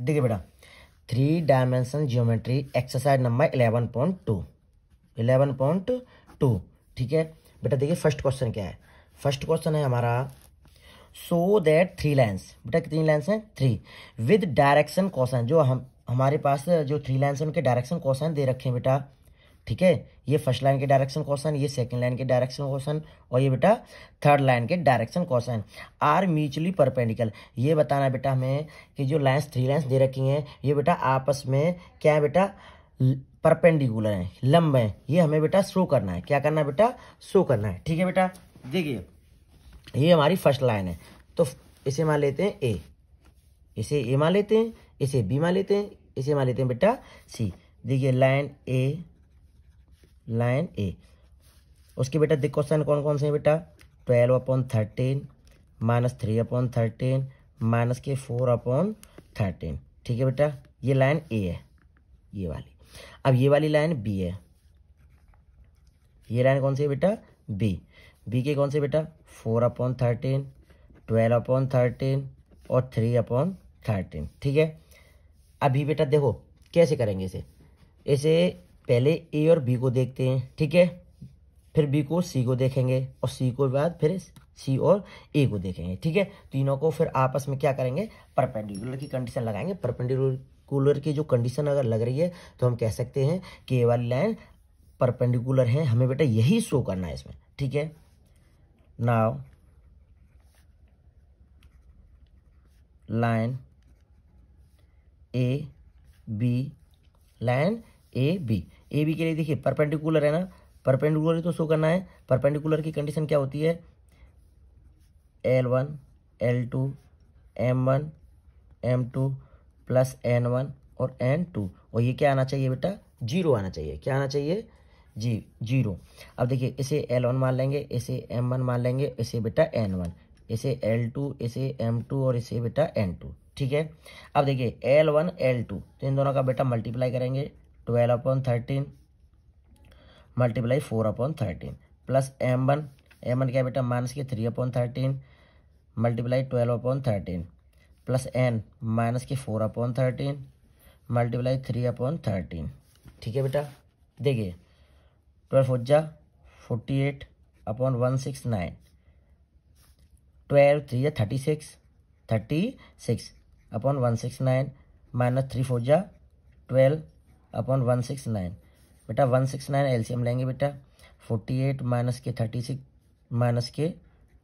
देखिए बेटा, three dimension geometry exercise number 11.2, ठीक है बेटा। देखिए फर्स्ट क्वेश्चन क्या है, फर्स्ट क्वेश्चन है हमारा शो दैट थ्री लाइन्स, बेटा कितनी लाइन्स हैं, थ्री, विद डायरेक्शन कोसाइन, जो हमारे पास जो थ्री लाइन्स हैं उनके डायरेक्शन कोसाइन दे रखे हैं बेटा, ठीक है। ये फर्स्ट लाइन के डायरेक्शन कोसाइन, ये सेकंड लाइन के डायरेक्शन कोसाइन और ये बेटा थर्ड लाइन के direction cosine are mutually perpendicular. ये बताना है बेटा हमें कि जो लाइन्स थ्री लाइन्स दे रखी हैं ये बेटा आपस में क्या है बेटा, परपेंडिकुलर हैं, लंब हैं, ये हमें बेटा शो करना है। क्या करना है बेटा, शो करना है, ठीक है बेटा। देखिए ये हमारी फर्स्ट लाइन है, तो इसे मान लेते हैं ए, इसे ए मान लेते हैं, इसे बी मान लेते हैं, इसे मान लेते हैं बेटा सी। देखिए लाइन ए, लाइन ए, उसके बेटा देखो क्वेश्चन कौन कौन से हैं बेटा, 12/13 माइनस 3/13 माइनस के 4/13, ठीक है बेटा। ये लाइन ए है ये वाली, अब ये वाली लाइन बी है, ये लाइन कौन सी है बेटा, बी, बी के कौन से बेटा 4/13, 12/13 और 3/13, ठीक है। अभी बेटा देखो कैसे करेंगे इसे, इसे पहले ए और बी को देखते हैं, ठीक है, फिर बी को सी को देखेंगे और सी को बाद फिर सी और ए को देखेंगे, ठीक है। तीनों को फिर आपस में क्या करेंगे, परपेंडिकुलर की कंडीशन लगाएंगे। परपेंडिकुलर की जो कंडीशन अगर लग रही है तो हम कह सकते हैं कि ये वाली लाइन परपेंडिकुलर है, हमें बेटा यही शो करना है इसमें, ठीक है। Now line A B, line A B के लिए देखिए परपेंडिकुलर है ना, परपेंडिकुलर तो शो करना है। परपेंडिकुलर की कंडीशन क्या होती है, L1, L2, M1, M2 plus N1 और N2, और ये क्या आना चाहिए बेटा, जीरो आना चाहिए। क्या आना चाहिए, जी जीरो। अब देखिए इसे L1 मान लेंगे, इसे M1 मान लेंगे, इसे बेटा N1, इसे L2, इसे M2 और इसे बेटा N2, ठीक है। अब देखिए L1 L2 तो इन दोनों का बेटा मल्टीप्लाई करेंगे 12/13 मल्टीप्लाई 4/13 प्लस एम वन क्या बेटा माइनस के 3/13 मल्टीप्लाई 12/13 प्लस एन माइनस के 4/13 मल्टीप्लाई 3/13, ठीक है बेटा। देखिए 12 4 48/169, 12 3 36, 36/169 माइनस 3 4 12/169 बेटा 169 एलसीएम लेंगे बेटा 48 माइनस के 36 माइनस के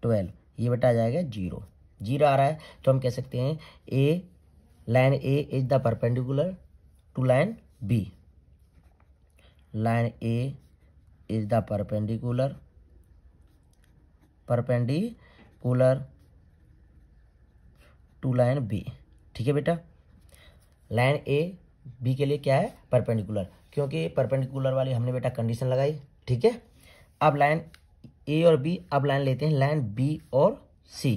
12, ये बेटा आ जाएगा जीरो। जीरो आ रहा है तो हम कह सकते हैं A, line A is the perpendicular to line B, line A is the perpendicular to line B, ठीक है बेटा। लाइन ए बी के लिए क्या है, परपेंडिकुलर, क्योंकि परपेंडिकुलर वाली हमने बेटा कंडीशन लगाई, ठीक है। अब लाइन ए और बी, अब लाइन लेते हैं लाइन बी और C,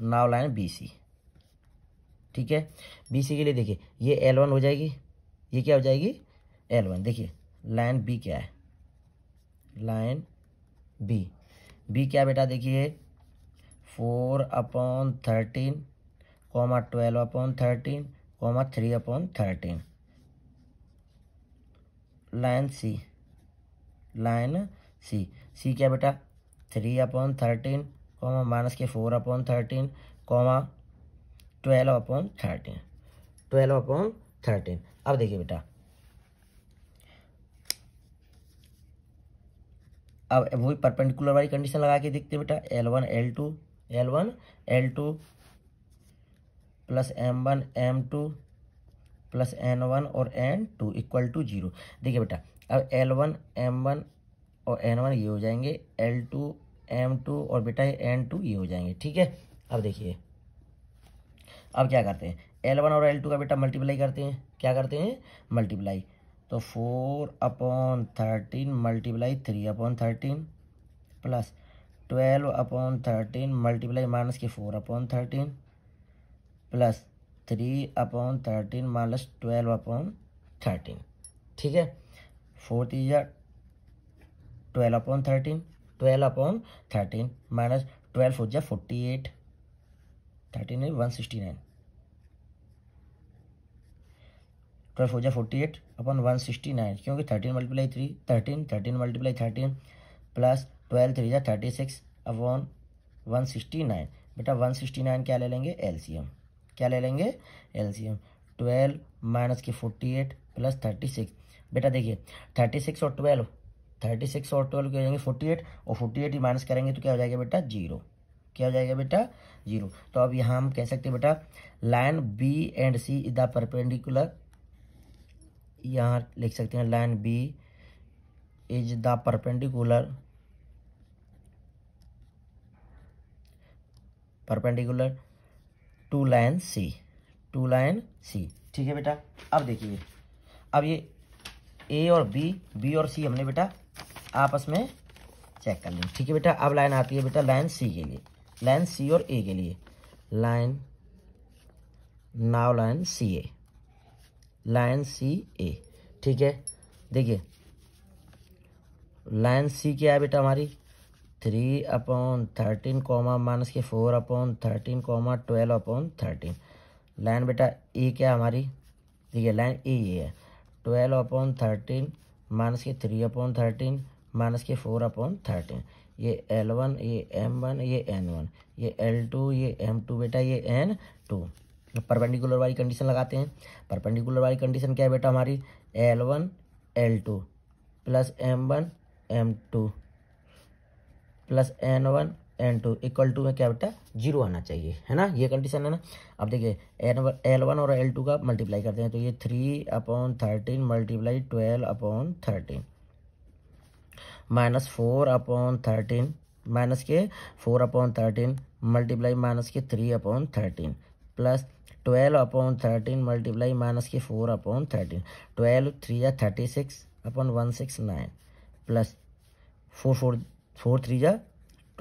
now line B C, ठीक है। बी सी के लिए देखिए ये L1 हो जाएगी, ये क्या हो जाएगी L1। देखिए लाइन बी क्या है, लाइन बी, बी क्या बेटा देखिए 4/13 comma 12/13 comma 3/13। Line C, line C, C क्या बेटा 3/13 कॉमा माइनस के 4/13 कॉमा 12/13। अब देखिए बेटा, अब वही परपेंडिकुलर वाली कंडीशन लगा के देखते हैं बेटा, L1 L2 plus M1 M2 plus N1 और N2 इक्वल टू जीरो। देखिए बेटा अब L1 M1 और N1 ये हो जाएंगे, L2 M2 और बेटा N2 ये हो जाएंगे, ठीक है। अब देखिए अब क्या करते हैं, L1 और L2 का बेटा मल्टीप्लाई करते हैं। क्या करते हैं, मल्टीप्लाई, तो 4/13 मल्टीप्लाई 3/13 प्लस 12/13 मल्टीप्लाई माइनस के 4/13 प्लस 3/13 माइनस 12/13, ठीक है। 4 3 12/13 माइनस 12 48 39 169 12 हो जाए 48 अपन 169 क्योंकि 13 मल्टीप्लाई 3 13 13 मल्टीप्लाई 13 प्लस 12 3 36 अपॉन 169 बेटा 169 क्या ले लेंगे एलसीएम एलसीएम 12 - के 48 प्लस 36 बेटा देखिए 36 और 12 क्या हो जाएंगे 48 और 48 ही माइनस करेंगे तो क्या हो जाएगा बेटा 0 तो अब यहाँ हम कह सकते हैं बेटा line B and C is the perpendicular यहाँ लिख सकते हैं line B is the perpendicular to line C ठीक है बेटा। अब देखिए अब ये ए और बी और सी हमने बेटा आपस में चेक कर लिया ठीक है बेटा। अब लाइन आती है बेटा लाइन सी के लिए लाइन सी और ए के लिए line now line C A ठीक है। देखिए लाइन सी क्या है बेटा हमारी 3 अपॉन 13 कॉमा माइनस के 4 अपॉन 13 कॉमा 12 अपॉन 13। लाइन बेटा ए क्या हमारी देखिए लाइन ए ये है 12 अपॉन 13 माइनस के 3 अपॉन 13 माइनस के 4 अपॉन 13। ये L1 ये M1 ये N1 ये L2 ये M2 बेटा ये N2। परपेंडिकुलर वाली कंडीशन लगाते हैं। परपेंडिकुलर वाली कंडीशन क्या है बेटा हमारी L1 L2 plus M1 M2 plus N1 N2 equal to में क्या बेटा 0 आना चाहिए है ना, ये कंडीशन है ना। अब देखिए L1 और L2 का मल्टीप्लाई करते हैं तो ये 3 upon 13 multiply 12 upon 13 minus 4 upon 13 minus के 4 अपॉन 13 मल्टीप्लाई माइनस के 3 upon 13 plus 12 upon 13 multiply minus के 4 upon 13 12 3 36 upon 169 plus 4 4 3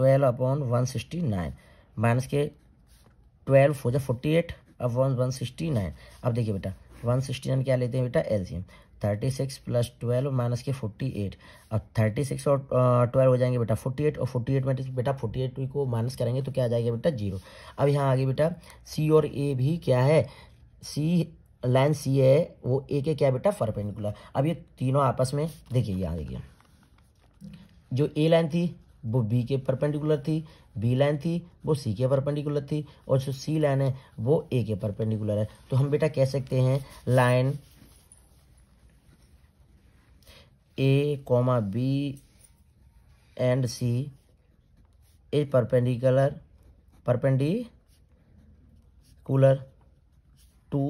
12 upon 169 minus के 12 48 अपॉन 169। अब देखिए बेटा 169 क्या लेते हैं बेटा एलसीएम 36 प्लस 12 माइनस के 48। अब 36 और 12 हो जाएंगे बेटा 48 और 48 में बेटा 48 को माइनस करेंगे तो क्या आ जाएगा बेटा 0। अब यहाँ आगे बेटा सी और ए भी क्या है सी लाइन सी है वो ए के क्या बेटा परपेंडिकुलर। अब ये तीनों आपस में देखिए यहाँ देखिए जो ए लाइन थी वो बी के परपेंडिकुलर थी, बी लाइन थी वो सी के परपेंडिकुलर थी और जो सी लाइन है वो ए के परपेंडिकुलर है। तो हम बेटा कह सकते हैं line A comma B and C is perpendicular to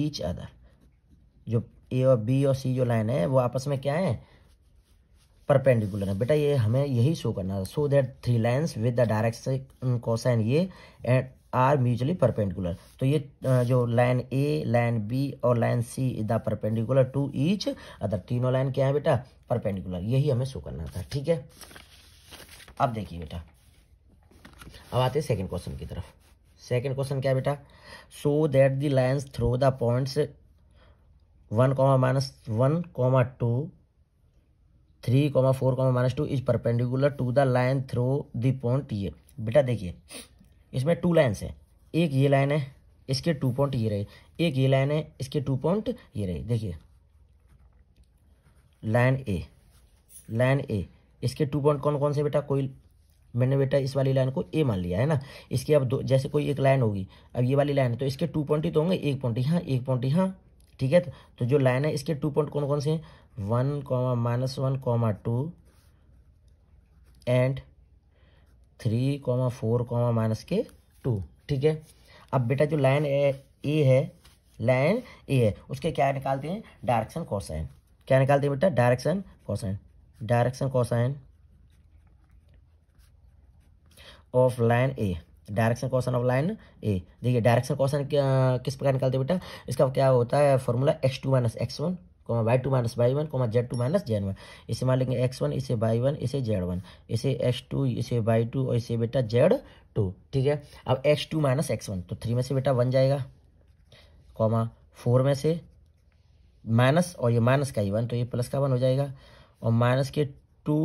each other. जो ए और बी और सी जो लाइन है वो आपस में क्या है परपेंडिकुलर है बेटा। ये हमें यही शो करना था so that three lines with the direction cosine ये एंड आर म्यूचुअली परपेंडिकुलर। तो ये जो लाइन ए लाइन बी और line C is the perpendicular to each other तीनों लाइन क्या है बेटा परपेंडिकुलर, यही हमें शो करना था ठीक है। अब देखिए बेटा अब आते हैं सेकंड क्वेश्चन की तरफ। सेकंड क्वेश्चन क्या है बेटा so that the lines through the points 1, -1, 2 3, 4, -2 is perpendicular to the line through the point ये। बेटा देखिए इसमें टू लाइन्स हैं, एक ये लाइन है इसके 2 पॉइंट ये रहे, एक ये लाइन है इसके 2 पॉइंट ये रहे। देखिए लाइन ए इसके 2 पॉइंट कौन कौन से बेटा कोई मैंने बेटा इस वाली लाइन को ए मान लिया है ना। इसके अब दो जैसे कोई एक लाइन होगी अब ये वाली लाइन है तो इसके 2 पॉइंट ही तो होंगे, 1 पॉइंट यहाँ 1 पॉइंट यहाँ ठीक है। तो जो लाइन है इसके 2 पॉइंट कौन कौन से हैं 1, -1, 2 एंड 3, 4, -2 ठीक है। अब बेटा जो लाइन ए है उसके क्या निकालते हैं डायरेक्शन कोसाइन। क्या निकालते हैं बेटा direction cosine. Direction cosine of line A देखिए डायरेक्शन कोसाइन किस प्रकार निकालते हैं बेटा इसका क्या होता है formula x2 - x1 y2 - y1 z2 - z1। इसे मान लेंगे x1 इसे y1 इसे z1 इसे x2 इसे y2 और इसे बेटा z2 ठीक है। अब x2 - x1 तो 3 में से बेटा 1 जाएगा कॉमा 4 में से माइनस और ये माइनस का ही 1 तो ये प्लस का 1 हो जाएगा और माइनस के 2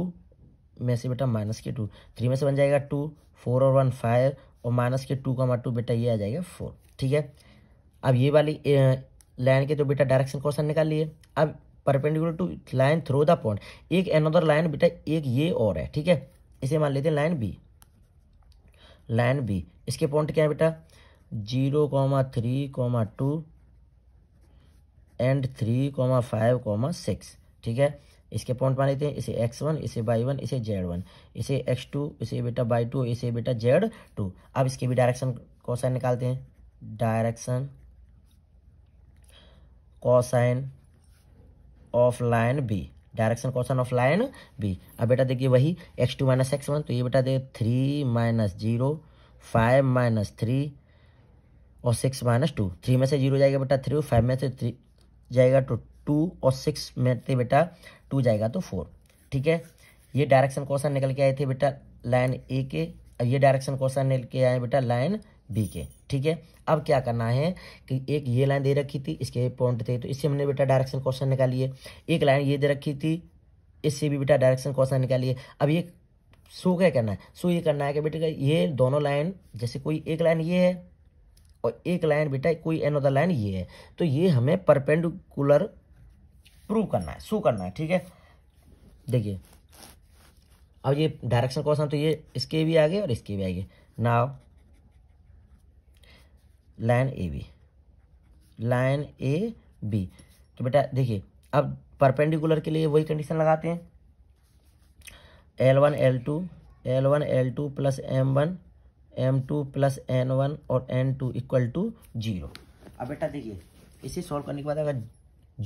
में से बेटा माइनस के 2 3 में से बन जाएगा 2 4 और 1 5 और माइनस के 2,2 बेटा ये आ जाएगा 4। ठीक है, अब ये वाली लाइन के तो बेटा डायरेक्शन कोसाइन निकाल लिए। अब perpendicular to line through the point, एक अनदर लाइन बेटा एक ये और है। ठीक है, इसे मान लेते हैं लाइन बी। लाइन बी इसके पॉइंट क्या है बेटा 0,3,2 एंड 3,5,6। ठीक है, इसके पॉइंट मान लेते हैं इसे x1, इसे y1, इसे z1, इसे x2, इसे बेटा y2, इसे बेटा z2। अब इसके भी डायरेक्शन कोसाइन निकालते हैं। Direction cosine of line B, direction cosine of line B. अब बेटा देखिए वही x2 माइनस x1, तो ये बेटा दे 3 माइनस 0, 5 माइनस 3 और 6 माइनस 2। 3 में से 0 जाएगा बेटा 3, 5 में से 3 जाएगा तो 2 और 6 में थे बेटा 2 जाएगा तो 4। ठीक है, ये डायरेक्शन कोसाइन निकल के आए थे बेटा लाइन ए के। अब ये डायरेक्शन कोसाइन निकल के आए बेटा लाइन बी के। ठीक है, अब क्या करना है कि एक ये लाइन दे रखी थी, इसके पॉइंट थे, तो इससे हमने बेटा डायरेक्शन कोसाइन निकालिए। एक लाइन ये दे रखी थी, इससे भी बेटा डायरेक्शन कोसाइन निकालिए। अब ये सो क्या करना है, सो ये करना है कि बेटा ये दोनों लाइन, जैसे कोई एक लाइन ये है और एक लाइन बेटा कोई अनदर लाइन ये है, तो ये हमें परपेंडिकुलर प्रूव करना है, शो करना है। ठीक है, देखिए अब ये डायरेक्शन कोसाइन तो ये इसके भी आगे और इसके भी आगे। Now line A B, line A B, तो बेटा देखिए अब परपेंडिकुलर के लिए वही कंडीशन लगाते हैं L1 L2 plus M1 M2 plus N1 और N2 इक्वल टू 0। अब बेटा देखिए इसे सॉल्व करने के बाद अगर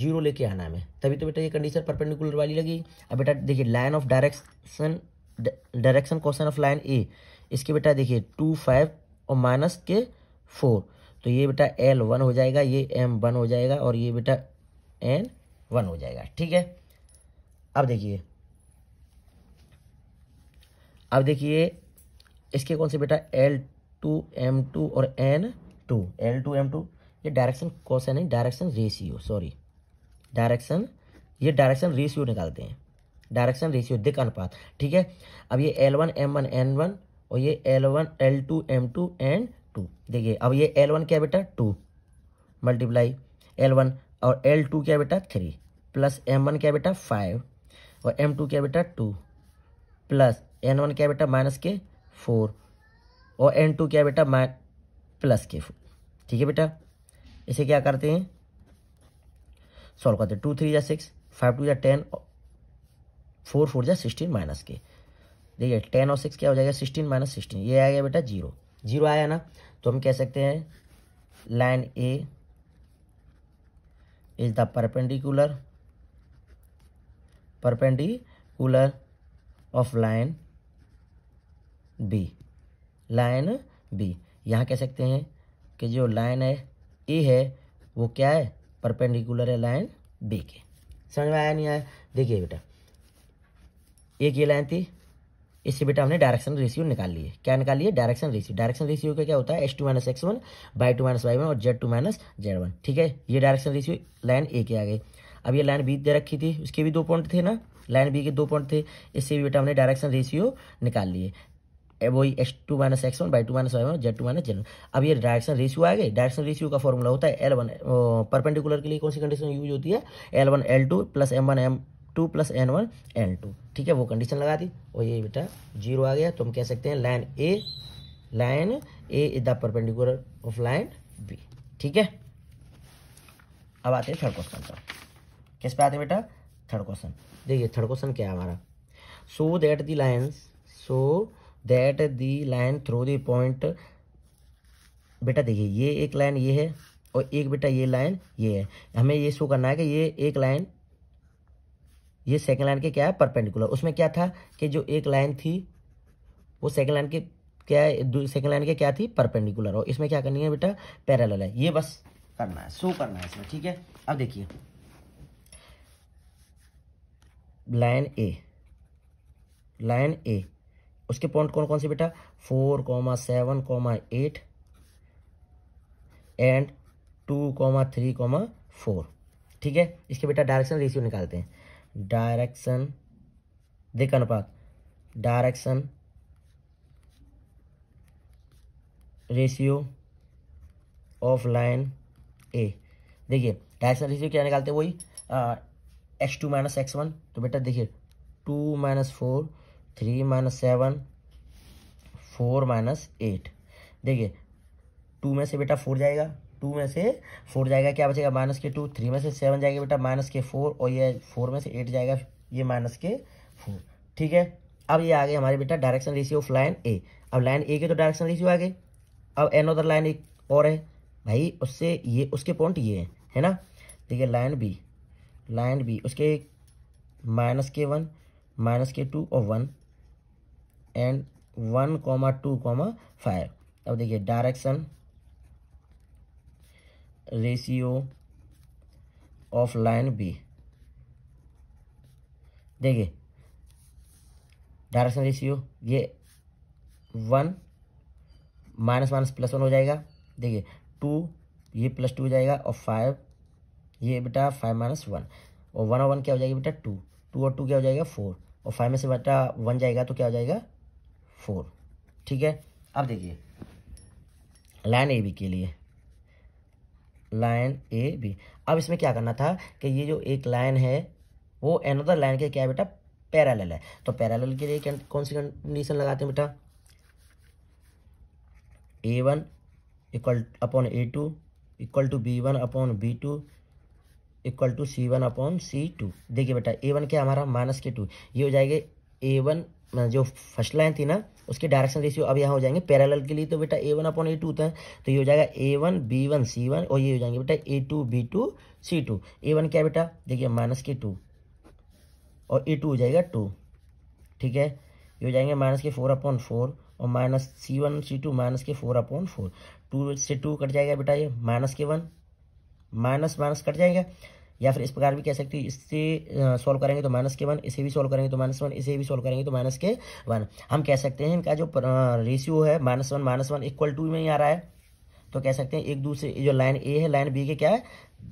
0 लेके आना है हमें, तभी तो बेटा ये कंडीशन परपेंडिकुलर वाली लगी। अब बेटा देखिए line of direction, direction cosine of line A, इसके बेटा देखिए 2, 5 और माइनस के 4, तो ये बेटा L1 हो जाएगा, ये M1 हो जाएगा और ये बेटा N1 हो जाएगा। ठीक है, अब देखिए इसके कौन से बेटा L2 M2 और N2। L2 M2 ये डायरेक्शन कोसाइन नहीं, डायरेक्शन रेशियो, सॉरी डायरेक्शन, ये डायरेक्शन रेशियो निकालते हैं, डायरेक्शन रेशियो दिक् अनुपात। ठीक है, अब ये L1 M1 N1 और ये L2 M2 N2। देखिए अब ये L1 क्या बेटा 2 मल्टीप्लाई L1 और L2 क्या बेटा 3 प्लस M1 क्या बेटा 5 और M2 क्या बेटा 2 प्लस N1 क्या बेटा माइनस के 4 और N2 क्या बेटा प्लस के 4। ठीक है बेटा, इसे क्या करते हैं सॉल्व करते हैं। 2 3 या 6, 5 2 या 10, 4 4 या 16 माइनस के। देखिए 10 और 6 क्या हो जाएगा 16 माइनस 16, ये आ गया बेटा 0 आया ना। तो हम कह सकते हैं line A is the perpendicular of line B. Line B यहाँ कह सकते हैं कि जो लाइन है ए है वो क्या है परपेंडिकुलर है लाइन बी के। समझ में आया नहीं आया? देखिए बेटा एक ये लाइन थी, इससे बेटा हमने डायरेक्शन रेशियो निकाल लिए। क्या निकाल लिए? Direction ratio. डायरेक्शन रेशियो का क्या होता है x2 minus x1 y2 minus y1 और z2 माइनस z1। ठीक है, ये डायरेक्शन रेशियो लाइन ए के आ गई। अब ये लाइन बी दे रखी थी, उसके भी 2 पॉइंट थे ना, लाइन बी के 2 पॉइंट थे, इससे भी बेटा हमने डायरेक्शन रेशियो निकाल लिए, वही x2 minus x1 y2 minus y1 z2 minus z1। अब ये डायरेक्शन रेशियो आ गए। डायरेक्शन रेशियो का फॉर्मूला होता है L1, परपेंडिकुलर के लिए कौन सी कंडीशन यूज होती है L1 L2 plus M1 M2 plus N1 N2। ठीक है, वो कंडीशन लगा दी और ये बेटा 0 आ गया। तो हम कह सकते हैं line A is the perpendicular of line B. ठीक है, अब आते हैं थर्ड क्वेश्चन पर। किस पे आते हैं बेटा? Third question. देखिए थर्ड क्वेश्चन क्या है हमारा, so that the line through the point. बेटा देखिए ये एक लाइन ये है और एक बेटा ये लाइन ये है। हमें ये शो करना है कि ये एक लाइन ये सेकंड लाइन के क्या है परपेंडिकुलर। उसमें क्या था कि जो एक लाइन थी वो सेकंड लाइन के क्या है, सेकंड लाइन के क्या थी परपेंडिकुलर। और इसमें क्या करनी है बेटा पैरेलल है, ये बस करना है, शो करना है इसमें। ठीक है, अब देखिए लाइन ए उसके पॉइंट कौन कौन से बेटा 4, 7, 8 एंड 2, 3, 4। ठीक है, इसके बेटा डायरेक्शन रेशियो निकालते हैं। डायरेक्शन दिक् अनुपात, direction ratio of line A. देखिए डायरेक्शनल रेशियो क्या निकालते हैं, वही x2 माइनस x1। तो बेटा देखिए 2 माइनस 4, 3 माइनस 7, 4 माइनस 8। देखिए 2 में से बेटा 4 जाएगा, 2 में से 4 जाएगा, क्या बचेगा माइनस के 2। 3 में से 7 जाएगा बेटा माइनस के 4, और ये 4 में से 8 जाएगा, ये माइनस के 4। ठीक है, अब ये आ गए हमारे बेटा direction ratio of line A. अब लाइन ए के तो डायरेक्शन रेशियो आ गए, अब एन अदर लाइन एक और है भाई, उससे ये उसके पॉइंट ये है ना। देखिए लाइन बी उसके माइनस के 1, माइनस के 2 और 1 एंड 1,2,5। अब देखिए direction ratio of line B. देखिए डायरेक्शन रेशियो ये 1 माइनस माइनस प्लस 1 हो जाएगा। देखिए 2 ये प्लस 2 हो जाएगा और 5 ये बेटा 5 माइनस 1, और 1 क्या हो जाएगी बेटा 2, 2 और 2 क्या हो जाएगा 4, और 5 में से बेटा 1 जाएगा तो क्या हो जाएगा 4। ठीक है, अब देखिए लाइन ए बी के लिए लाइन ए बी। अब इसमें क्या करना था कि ये जो एक लाइन है वो अनदर लाइन के क्या है बेटा पैरेलल है। तो पैरेलल के लिए कौन सी कंडीशन लगाते हैं बेटा, a1 equal upon a2 equal to b1 upon b2 equal to c1 upon c2। देखिए बेटा a1 क्या हमारा माइनस के 2, ये हो जाएगा a1 जो फर्स्ट लाइन थी ना उसके डायरेक्शन रेशियो। अब यहाँ हो जाएंगे पैरेलल के लिए तो बेटा a1 अपॉन a2 था, तो ये हो जाएगा a1 b1 c1, और ये हो जाएंगे बेटा a2 b2 c2। a1 क्या बेटा देखिए माइनस के 2 और a2 हो जाएगा 2। ठीक है, ये हो जाएंगे माइनस के 4 अपॉन 4 और माइनस c1 c2 माइनस के 4 अपॉन 4। 2 से 2 कट जाएगा बेटा, ये माइनस के 1 माइनस माइनस कट जाएगा, या फिर इस प्रकार भी कह सकते हैं, इससे सॉल्व करेंगे तो माइनस के 1, इसे भी सॉल्व करेंगे तो माइनस 1, इसे भी सॉल्व करेंगे तो माइनस के 1। हम कह सकते हैं इनका जो रेशियो है माइनस वन इक्वल टू में ही आ रहा है, तो कह सकते हैं एक दूसरे जो लाइन ए है लाइन बी के क्या है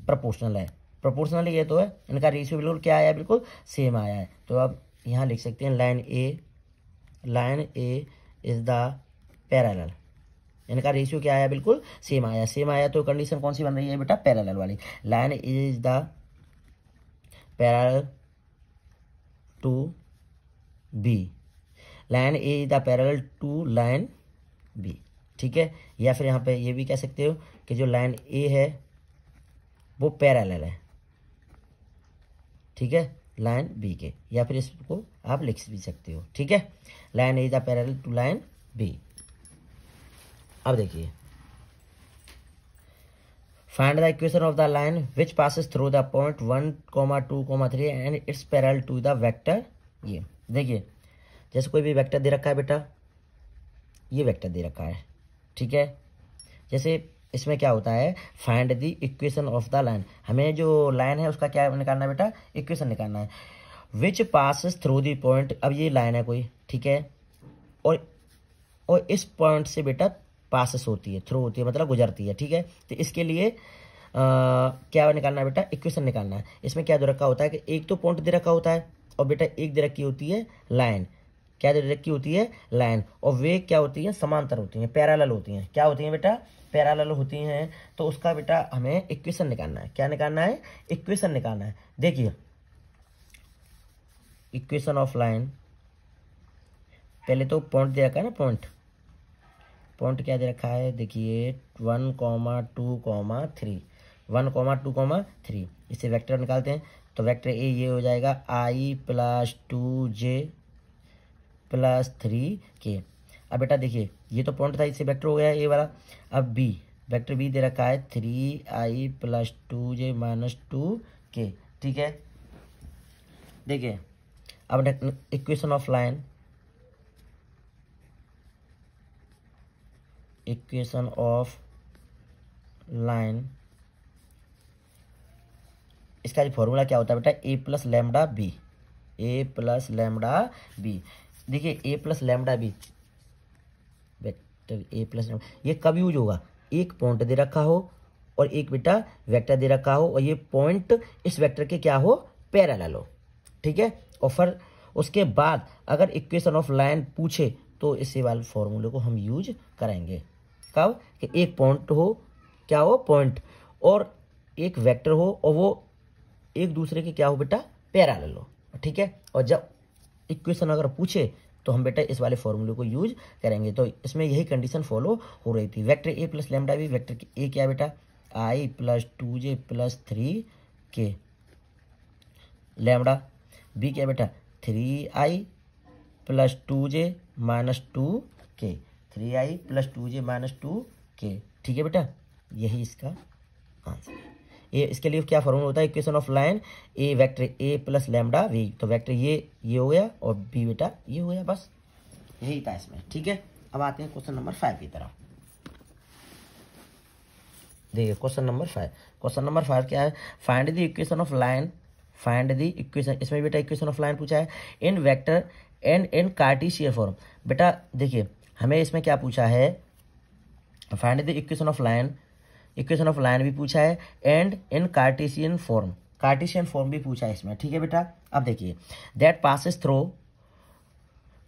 प्रोपोर्शनल है। प्रोपोर्शनल ये तो है, इनका रेशियो बिल्कुल क्या आया है बिल्कुल सेम आया है। तो अब यहाँ लिख सकते हैं line A is the parallel, इनका रेशियो क्या आया बिल्कुल सेम आया। सेम आया तो कंडीशन कौन सी बन रही है बेटा पैरेलल वाली, line is the parallel to B, line A is the parallel to line B. ठीक है, या फिर यहाँ पे ये भी कह सकते हो कि जो लाइन ए है वो पैरेलल है, ठीक है लाइन बी के, या फिर इसको आप लिख भी सकते हो। ठीक है, line A is the parallel to line B. अब देखिए find the equation of the line which passes through the point 1,2,3 and it's parallel to the vector. ये देखिए जैसे कोई भी वेक्टर दे रखा है बेटा, ये वेक्टर दे रखा है, ठीक है। जैसे इसमें क्या होता है find the equation of the line, हमें जो लाइन है उसका क्या निकालना है बेटा इक्वेशन निकालना है। Which passes through the point, अब ये लाइन है कोई, ठीक है, और इस पॉइंट से बेटा पासिस होती है, थ्रू होती है मतलब गुजरती है। ठीक है, तो इसके लिए क्या निकालना है बेटा इक्वेशन निकालना है। इसमें क्या दे रखा होता है कि एक तो पॉइंट दे रखा होता है, और बेटा एक दे रखी होती है लाइन, क्या दे रखी होती है लाइन, और वे क्या होती है समांतर होती हैं, पैरेलल होती हैं। क्या होती हैं बेटा पैरेलल होती हैं, तो उसका बेटा हमें इक्वेशन निकालना है। क्या निकालना है इक्वेशन निकालना है। देखिए इक्वेशन ऑफ लाइन, पहले तो पॉइंट दे रखा है ना, पॉइंट क्या दे रखा है देखिए 1,2,3, इसे वेक्टर निकालते हैं। तो वेक्टर ए ये हो जाएगा आई प्लस 2j प्लस 3k। अब बेटा देखिए ये तो पॉइंट था, इससे वेक्टर हो गया ए वाला। अब b वेक्टर b दे रखा है 3i plus 2j minus 2k। ठीक है, देखिए अब इक्वेशन ऑफ लाइन इसका जो फॉर्मूला क्या होता है बेटा a प्लस लैम्बडा बी। देखिए a प्लस लैम्बडा बी ये कब यूज होगा, एक पॉइंट दे रखा हो और एक बेटा वेक्टर दे रखा हो, और ये पॉइंट इस वेक्टर के क्या हो पैरेलल हो। ठीक है, और फिर उसके बाद अगर इक्वेशन ऑफ लाइन पूछे तो इसी वाले फॉर्मूले को हम यूज करेंगे। इसका कि एक पॉइंट हो, क्या हो पॉइंट, और एक वेक्टर हो और वो एक दूसरे के क्या हो बेटा पैरेलल हो, ठीक है। और जब इक्वेशन अगर पूछे तो हम बेटा इस वाले फॉर्मूले को यूज करेंगे। तो इसमें यही कंडीशन फॉलो हो रही थी। वेक्टर ए प्लस लेमडा भी, वेक्टर ए क्या बेटा आई प्लस 2जे प्लस 3k, लेमडा बी क्या बेटा 3i plus 2j minus 2k, 3i plus 2j minus 2k, ठीक है बेटा, यही इसका आंसर है। ये इसके लिए क्या फॉर्मूला होता है, equation of line A vector A plus lambda we, तो वेक्टर ये हो गया और बी बेटा ये हो गया, बस यही था इसमें, ठीक है। अब आते हैं क्वेश्चन नंबर 5 की तरफ। देखिए क्वेश्चन नंबर 5, क्वेश्चन नंबर 5 क्या है, find the equation of line, find the equation, इसमें बेटा इक्वेशन ऑफ लाइन पूछा है in vector and in Cartesian form. बेटा देखिए हमें इसमें क्या पूछा है, find the equation of line, equation of line भी पूछा है and in Cartesian form, Cartesian form भी पूछा है इसमें, ठीक है बेटा। अब देखिए that passes through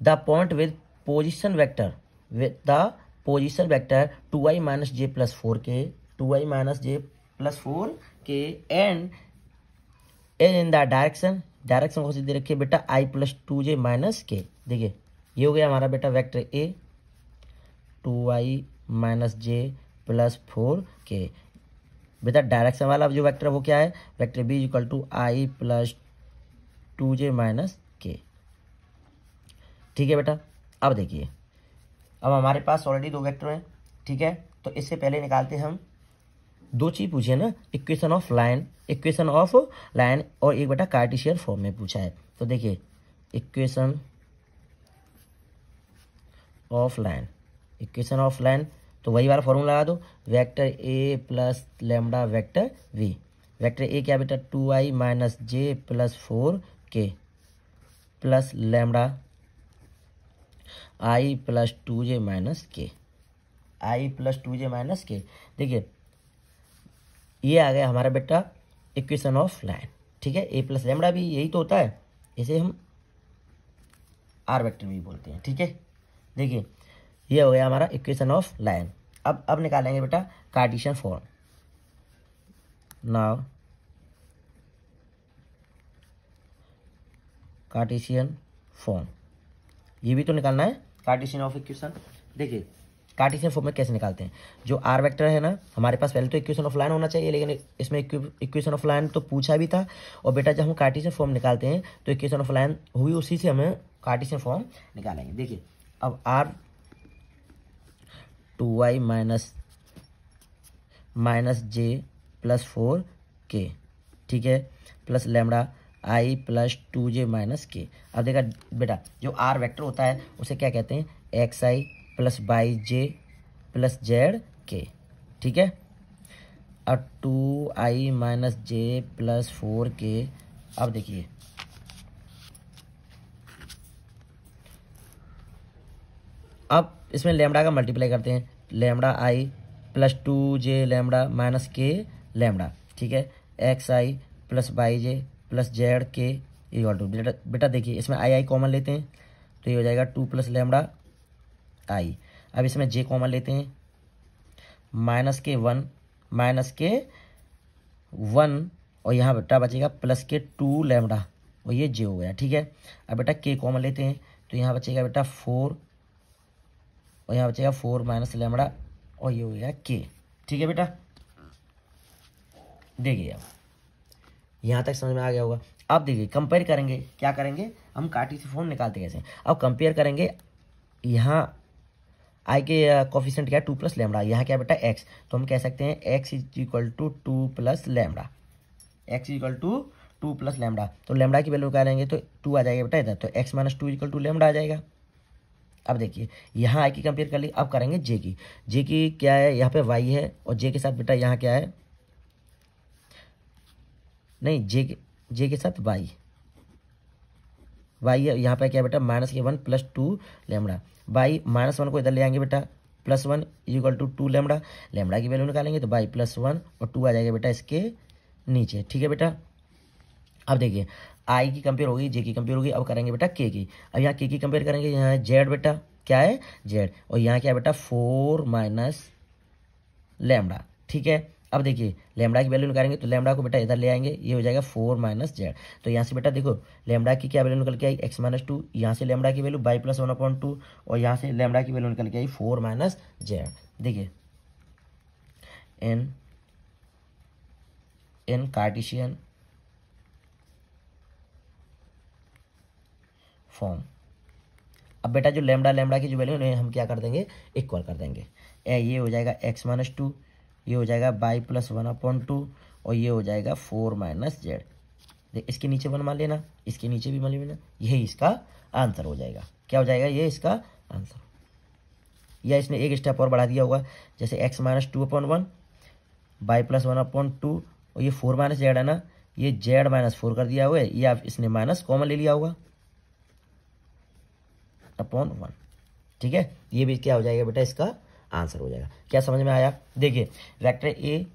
the point with position vector, with the position vector 2i minus J plus 4k, 2i minus J plus 4k and in the direction, direction को सीधे रखिए बेटा i प्लस 2j माइनस के। देखिए ये हो गया हमारा बेटा vector a 2i minus J plus 4k, बेटा डायरेक्शन वाला जो वेक्टर वो क्या है vector b equal to I plus 2j minus के, ठीक है बेटा। अब देखिए अब हमारे पास ऑलरेडी दो वेक्टर हैं, ठीक है, तो इससे पहले निकालते हैं हम, दो चीज़ पूछे ना, equation of line, equation of line और एक बेटा कार्टेशियन फॉर्म में पूछा है। तो देखिए equation of line, equation of line तो वही वाला फॉर्मूला लगा दो, vector A plus lambda vector we, vector ए क्या बेटा 2i minus J plus 4k plus lambda i plus 2j minus के, आई प्लस 2j माइनस के। देखिए ये आ गया हमारा बेटा इक्वेशन ऑफ लाइन, ठीक है, ए प्लस लेमडा भी यही तो होता है, इसे हम आर वेक्टर भी बोलते हैं, ठीक है। देखिए ये हो गया हमारा इक्वेशन ऑफ लाइन। अब निकालेंगे बेटा Cartesian form. Now cartesian form ये भी तो निकालना है, कार्टेशियन ऑफ इक्वेशन। देखिए कार्टेशियन फॉर्म में कैसे निकालते हैं, जो आर वेक्टर है ना हमारे पास, पहले तो इक्वेशन ऑफ लाइन होना चाहिए, लेकिन इसमें इक्वेशन ऑफ लाइन तो पूछा भी था, और बेटा जब हम कार्टेशियन फॉर्म निकालते हैं तो इक्वेशन ऑफ लाइन हुई, उसी से हमें कार्टेशियन फॉर्म निकालेंगे। देखिए अब are 2i minus J plus 4k, ठीक है, plus lambda i plus 2j minus के। अब देखा बेटा जो r वेक्टर होता है उसे क्या कहते हैं, xi plus yj plus zk, ठीक है। और 2i माइनस जे प्लस 4k, अब देखिए अब इसमें लेमडा का मल्टीप्लाई करते हैं, लेमडा आई plus 2j lambda minus K lambda, ठीक है, एक्स आई प्लस वाई जे प्लस जेड के इक्वल टू, बेटा देखिए इसमें आई आई कॉमन लेते हैं तो ये हो जाएगा 2 प्लस लेमडा आई, अब इसमें j कॉमन लेते हैं माइनस के 1 माइनस के 1, और यहाँ बेटा बचेगा प्लस के 2 लेमडा, और ये j हो गया, ठीक है। अब बेटा k कॉमन लेते हैं तो यहाँ बचेगा बेटा 4, और यहाँ बचेगा 4 माइनस लेमड़ा, और ये हो गया k, ठीक है बेटा। देखिए अब यहाँ तक समझ में आ गया होगा। अब देखिए कंपेयर करेंगे, क्या करेंगे हम, कार्टेशियन फॉर्म निकालते कैसे, अब कंपेयर करेंगे। यहाँ i के कोफिशिएंट क्या है 2 प्लस लेमड़ा, यहाँ क्या बेटा x, तो हम कह सकते हैं x is equal to 2 plus lambda, x equal to 2 plus lambda, तो लेमड़ा की वैल्यू निकालेंगे तो 2 आ जाएगा बेटा इधर, तो x minus 2 equal to lambda आ जाएगा। अब देखिए यहाँ आई की कंपेयर कर ली, अब करेंगे जे की, जे की क्या है यहाँ पे वाई है, और जे के साथ बेटा यहाँ क्या है, नहीं जे के साथ वाई, वाई है यहाँ पे क्या है बेटा माइनस के 1 प्लस 2 लेमड़ा, वाई माइनस 1 को इधर ले आएंगे बेटा plus 1 equal to 2 lambda, lambda की वैल्यू निकालेंगे तो वाई प्लस 1 और 2 आ जाएगा बेटा इसके नीचे, ठीक है बेटा। अब देखिए आई की कंपेयर होगी, जे की कंपेयर होगी, अब करेंगे बेटा के की, अब यहाँ के की कंपेयर करेंगे, यहाँ जेड बेटा क्या है जेड, और यहाँ क्या बेटा 4 माइनस लैम्डा। ठीक है, अब देखिए लैम्डा की वैल्यू निकालेंगे तो लैम्डा को बेटा इधर ले आएंगे, ये हो जाएगा 4 माइनस जेड। तो यहाँ से बेटा देखो लैम्डा की क्या वैल्यू निकल के आई, x माइनस 2। यहाँ से लैम्डा की वैल्यू y प्लस 1/2 और यहाँ से लैम्डा की वैल्यू निकल के आई 4 माइनस जेड। देखिए n कार्टेशियन फॉर्म। अब बेटा जो लैम्डा की जो वैल्यू है हम क्या कर देंगे, इक्वल कर देंगे। ये हो जाएगा x माइनस 2, ये हो जाएगा y प्लस 1/2 और ये हो जाएगा 4 माइनस जेड। देख इसके नीचे 1 मान लेना, इसके नीचे भी मान लेना, यही इसका आंसर हो जाएगा। क्या हो जाएगा, ये इसका आंसर। या इसने एक स्टेप और बढ़ा दिया होगा, जैसे x माइनस 2/1, y प्लस 1/2 और ये 4 माइनस जेड है ना, ये z माइनस 4 कर दिया हुआ है, या इसने माइनस कॉमन ले लिया होगा 1/1। ठीक है, ये भी क्या हो जाएगा बेटा, इसका आंसर हो जाएगा। क्या समझ में आया? देखिए vector A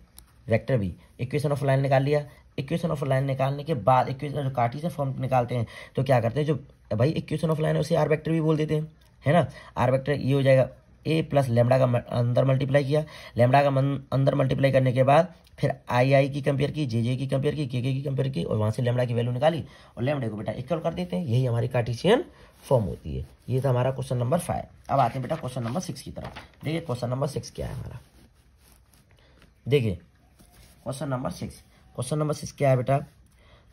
vector B, equation of line निकाल लिया। इक्वेशन ऑफ लाइन निकालने के बाद इक्वेशन कार्टेशियन फॉर्म निकालते हैं तो क्या करते हैं, जो भाई इक्वेशन ऑफ लाइन है उसे आर वेक्टर भी बोल देते हैं, है ना। आर वेक्टर ये हो जाएगा ए प्लस लैम्डा का अंदर मल्टीप्लाई किया, लैम्डा का अंदर मल्टीप्लाई करने के बाद फिर आई की कंपेयर की, जे की कंपेयर की, के की कंपेयर की और वहाँ से लैम्डा की वैल्यू निकाली और लैम्डा को बेटा इक्वल कर देते हैं। यही हमारी कार्टेशियन फॉर्म होती है। ये था हमारा क्वेश्चन नंबर 5। अब आते हैं बेटा क्वेश्चन नंबर 6 की तरफ। देखिए क्वेश्चन नंबर 6 क्या है हमारा। देखिए क्वेश्चन नंबर 6 क्या है बेटा,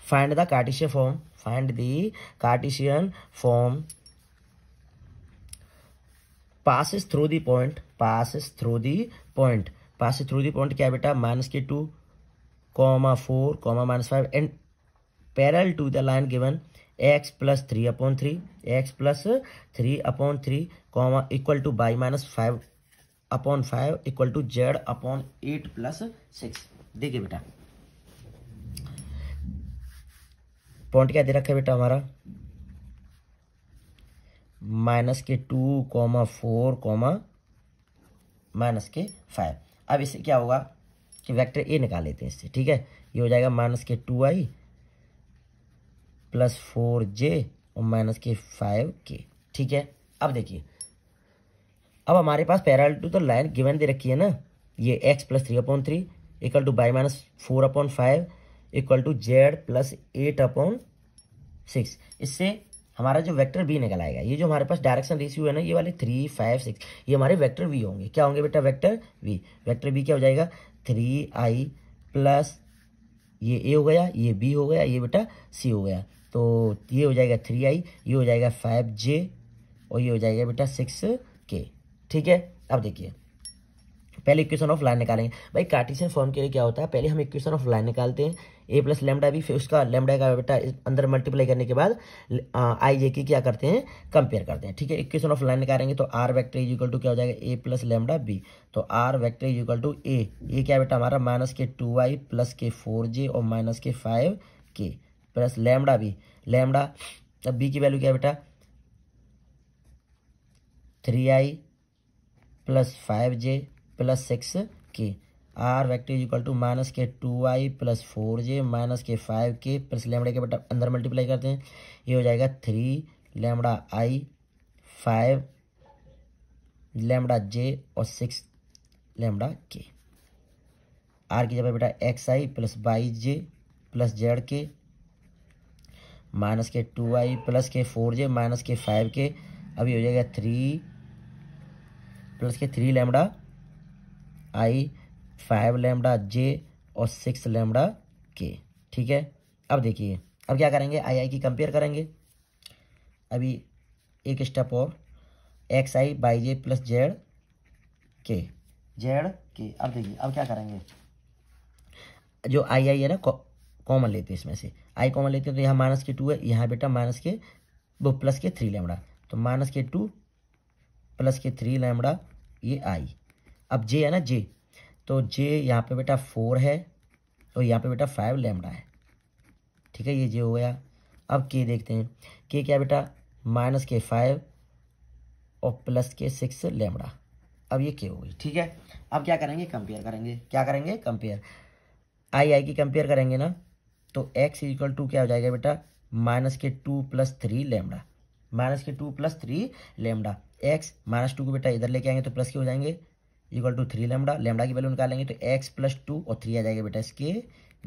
find the cartesian form passes through the point क्या है बेटा, -k2, 4, -5 and parallel to the line given x plus 3/3 equal to y minus 5/5 equal to z/8 + 6। देखिए बेटा पॉइंट क्या दे रखा है बेटा हमारा, -k2, 4, -5। अब इससे क्या होगा कि वेक्टर ए निकाल लेते हैं इससे। ठीक है, ये हो जाएगा -k2i + 4j और -k5k। ठीक है, अब देखिए अब हमारे पास पैरेलल टू तो लाइन गिवन दे रखी है ना, ये x plus 3/3 equal to y minus 4/5 equal to z plus 8/6। इससे हमारा जो वेक्टर बी निकल आएगा। ये जो हमारे पास डायरेक्शन रेशियो है ना, ये वाले 3, 5, 6, ये हमारे वेक्टर बी होंगे। क्या होंगे बेटा, वेक्टर बी क्या हो जाएगा, 3i प्लस ये ए हो गया, ये बी हो गया, ये बेटा सी हो गया। तो ये हो जाएगा 3i, ये हो जाएगा 5j और ये हो जाएगा बेटा 6k। ठीक है, अब देखिए पहले इक्वेशन ऑफ लाइन निकालेंगे। भाई कार्टेशियन फॉर्म के लिए क्या होता है, पहले हम इक्वेशन ऑफ लाइन निकालते हैं ए प्लस लैम्डा भी, फिर उसका लैम्डा का बेटा अंदर मल्टीप्लाई करने के बाद आई जे की क्या करते हैं, कंपेयर करते हैं। ठीक है, इक्वेशन ऑफ लाइन निकालेंगे तो are vector is equal to क्या हो जाएगा, ए प्लस लैम्डा बी। तो are vector is equal to ए, ये क्या बेटा हमारा -k2i + k4j और -k5k plus lambda B. Lambda अब बी की वैल्यू क्या बेटा, 3i + 5j plus 6k। R vector is equal to -k2i + 4j -k5k plus lambda के बेटा अंदर मल्टीप्लाई करते हैं, ये हो जाएगा 3 λi, 5 λj और 6 λk। आर की जगह बेटा xi + yj + zk -k2i + k4j -k5k। अब ये हो जाएगा 3 λi, 5 λj और 6 λk। ठीक है, अब देखिए अब क्या करेंगे, आई की कंपेयर करेंगे। अभी एक स्टेप और, xi + yj + zk। अब देखिए अब क्या करेंगे, जो आई है ना कॉमन लेते हैं, इसमें से आई कॉमन लेते हैं तो यहाँ -k2 है, यहाँ बेटा +k3λ। तो -k2 + k3λ ये आई। अब जे है ना जे, तो जे यहाँ पे बेटा 4 है और यहाँ पे बेटा 5 λ है। ठीक है, ये जे हो गया। अब के देखते हैं, के क्या बेटा -k5 और +k6λ। अब ये के हो गई। ठीक है, अब क्या करेंगे, कंपेयर करेंगे। क्या करेंगे, कंपेयर, आई की कंपेयर करेंगे ना, तो x इक्वल टू क्या हो जाएगा बेटा, -k2 + 3λ -k2 + 3λ। x -2 को बेटा इधर लेके आएंगे तो प्लस के हो जाएंगे, इक्वल टू 3 लैम्डा, लैम्डा की वैल्यू निकालेंगे तो एक्स प्लस 2 और 3 आ जाएगा बेटा इसके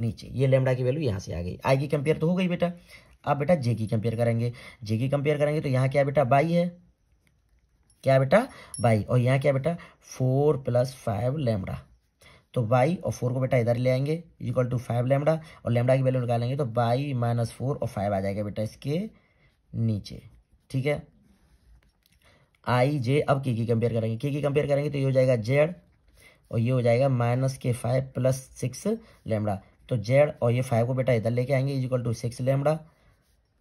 नीचे। ये लैम्डा की वैल्यू यहाँ से आ गई, आई की कंपेयर तो हो गई बेटा। अब बेटा जे की कंपेयर करेंगे, जे की कंपेयर करेंगे तो यहाँ क्या बेटा बाई है, क्या बेटा बाई, और यहाँ क्या बेटा 4 प्लस 5 लैम्डा, तो बाई और 4 को बेटा इधर ले आएंगे इक्वल टू 5 लैम्डा, और लैम्डा की वैल्यू निकालेंगे तो बाई माइनस 4 और 5 आ जाएगा बेटा इसके नीचे। ठीक है आई जे, अब के की कंपेयर करेंगे, के की कंपेयर करेंगे तो ये हो जाएगा जेड और ये हो जाएगा माइनस के 5 प्लस 6 लैम्डा, तो जेड और ये 5 को बेटा इधर लेके आएंगे इक्वल टू 6 लैम्डा,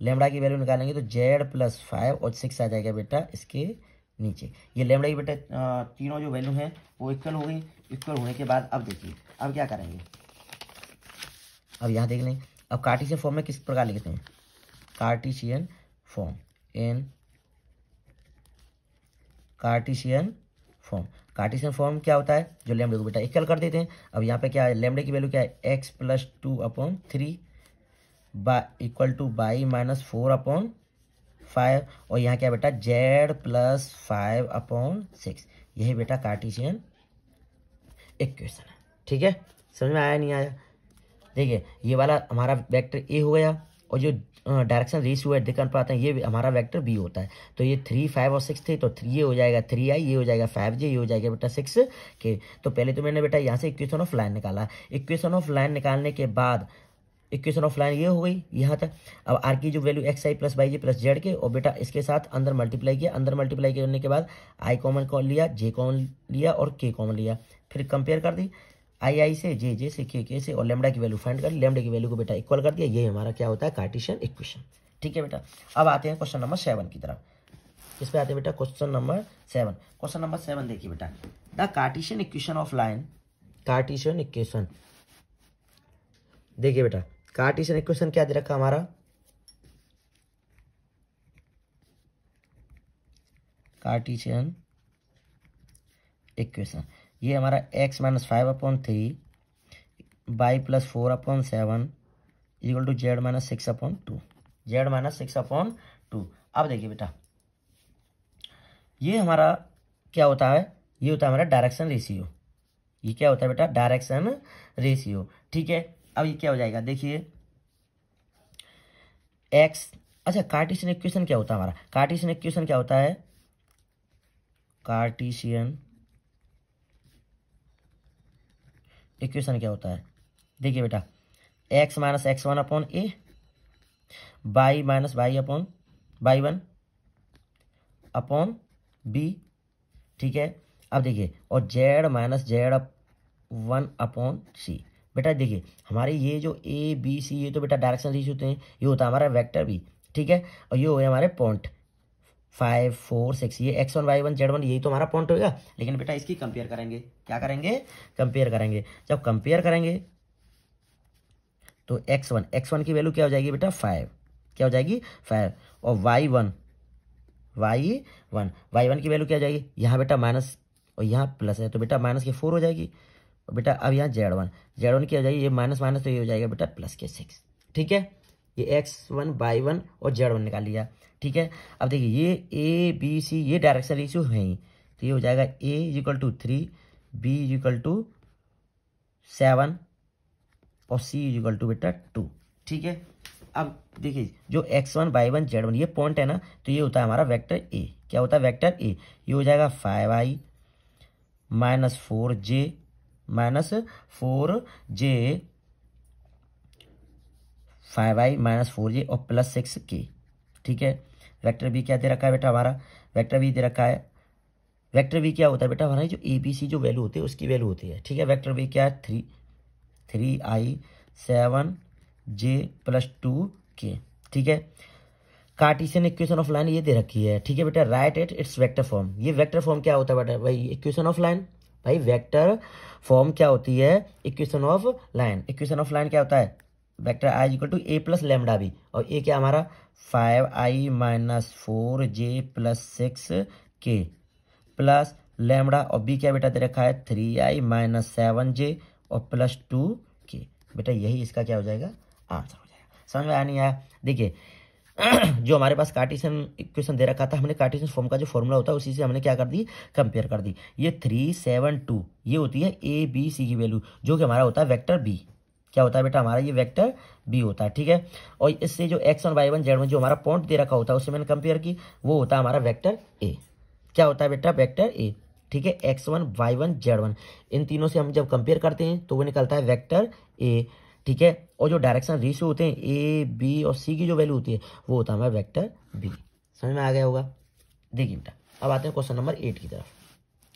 लैम्डा की वैल्यू निकालेंगे तो जेड प्लस 5 और 6 आ जाएगा बेटा इसके नीचे। ये लैम्डा की बेटा तीनों जो वैल्यू हैं वो इक्वल हो गई। इक्वल होने के बाद अब देखिए अब क्या करेंगे, अब यहाँ देख लें अब कार्टिशियन फॉर्म में किस प्रकार लिखते हैं। Cartesian form in Cartesian form, Cartesian form क्या होता है, जो लैम्डा को बेटा इक्वल कर देते हैं। अब यहाँ पे क्या है, लैम्डा की वैल्यू क्या है x plus 2/3 equal to y minus 4/5, और यहाँ क्या बेटा जेड प्लस 5/6। यही बेटा कार्टिशियन इक्वेशन है। ठीक है, समझ में आया नहीं आया। देखिए ये वाला हमारा वेक्टर ए हो गया और जो डायरेक्शन रेशियो है दिखा पाते हैं ये हमारा वेक्टर बी होता है। तो ये 3, 5 और 6 थे, तो 3 ये हो जाएगा 3i, ये हो जाएगा 5j, ये हो जाएगा बेटा 6k। तो पहले तो मैंने बेटा यहाँ से इक्वेशन ऑफ लाइन निकाला, इक्वेशन ऑफ लाइन निकालने के बाद इक्वेशन ऑफ लाइन ये हो गई यहाँ तक। अब r की जो value xi plus yj plus Z के, और बेटा इसके साथ अंदर मल्टीप्लाई किया, अंदर मल्टीप्लाई करने के बाद i कॉमन लिया, j कॉमन लिया और k कॉमन लिया, फिर कंपेयर कर दी आई से, जे से, के से, और लेमडा की वैल्यू फाइंड कर, लेमडा की वैल्यू को बेटा इक्वल कर दिया। ये हमारा क्या होता है कार्टिशियन इक्वेशन। ठीक है बेटा, अब आते हैं क्वेश्चन नंबर 7 की तरफ। किस पे आते हैं बेटा, क्वेश्चन नंबर 7। क्वेश्चन नंबर 7 देखिए बेटा, the Cartesian equation of line, Cartesian equation. देखिए बेटा कार्टिशियन इक्वेशन क्या दे रखा हमारा, कार्टिशियन इक्वेशन। ये हमारा x minus 5/3 y plus 4/7 equal to Z minus 6/2, z minus 6/2। अब देखिए बेटा ये हमारा क्या होता है, ये होता है हमारा डायरेक्शन रेशियो। ये क्या होता है बेटा डायरेक्शन रेशियो। ठीक है, अब ये क्या हो जाएगा देखिए x। अच्छा कार्टिशियन इक्वेशन क्या होता है हमारा, कार्टिशियन इक्वेशन क्या होता है, कार्टिशियन इक्वेशन क्या होता है देखिए बेटा x minus x1/a by minus y1/b। ठीक है, अब देखिए और z माइनस z1/c। बेटा देखिए हमारे ये जो a b c ये तो बेटा डायरेक्शन रेशियो होते हैं, ये होता है हमारा वेक्टर भी। ठीक है, और ये हो गए हमारे पॉइंट 5, 4, 6, ये x1 y1 z1 यही तो हमारा पॉइंट होगा। लेकिन बेटा इसकी कंपेयर करेंगे, क्या करेंगे कंपेयर करेंगे। जब कंपेयर करेंगे तो x1 की वैल्यू क्या हो जाएगी बेटा 5, क्या हो जाएगी 5, और y1 की वैल्यू क्या हो जाएगी, यहाँ बेटा माइनस और यहाँ प्लस है तो बेटा माइनस के 4 हो जाएगी। और बेटा अब यहाँ z1 की हो जाएगी, ये माइनस माइनस तो ये हो जाएगा बेटा प्लस के 6। ठीक है, ये x1, y1 और z1 निकाल लिया। ठीक है, अब देखिए ये a b c ये डायरेक्शन रेशियो है ही, तो ये हो जाएगा a equal to 3, b equal to 7 और c इक्वल टू बेटा 2। ठीक है, अब देखिए जो x1, y1, z1 ये पॉइंट है ना, तो ये होता है हमारा वेक्टर a। क्या होता है वेक्टर a, ये हो जाएगा 5i माइनस 4j और प्लस 6k। ठीक है, वेक्टर बी क्या दे रखा है बेटा हमारा, वेक्टर बी दे रखा है। वेक्टर बी क्या होता है बेटा हमारा, जो ए बी सी जो वैल्यू होती है उसकी वैल्यू होती है। ठीक है, वेक्टर बी क्या है 3, 3i, 7j प्लस 2k। ठीक है, कार्टिशियन इक्वेशन ऑफ लाइन ये दे रखी है। ठीक है बेटा, right at its vector form. ये वेक्टर फॉर्म क्या होता है बेटा भाई, इक्वेशन ऑफ लाइन। भाई वेक्टर फॉर्म क्या होती है, equation of line. Equation of line क्या होता है, vector i equal to a plus lambda भी, और ए क्या हमारा 5i minus 4j plus 6k plus lambda, और b क्या बेटा दे रखा है 3i माइनस 7j और प्लस 2k। बेटा यही इसका क्या हो जाएगा आंसर हो जाएगा। समझ में आया नहीं आया। देखिए जो हमारे पास कार्टेशियन इक्वेशन दे रखा था, हमने कार्टेशियन फॉर्म का जो फॉर्मूला होता है उसी से हमने क्या कर दी, कंपेयर कर दी। ये 3, 7, 2 ये होती है ए बी सी की वैल्यू, जो कि हमारा होता है वेक्टर बी। क्या होता है बेटा हमारा, ये वेक्टर बी होता है, ठीक है। और इससे जो x1, y1, z1 जो हमारा पॉइंट दे रखा होता है उससे मैंने कंपेयर की, वो होता है हमारा वेक्टर ए। क्या होता है बेटा, वेक्टर ए, ठीक है। x1, y1, z1 इन तीनों से हम जब कंपेयर करते हैं तो वो निकलता है वेक्टर ए, ठीक है। और जो डायरेक्शन रेशियो होते हैं ए बी और सी की जो वैल्यू होती है वो होता है हमारा वेक्टर बी। समझ में आ गया होगा। देखिए बेटा अब आते हैं क्वेश्चन नंबर 8 की तरफ।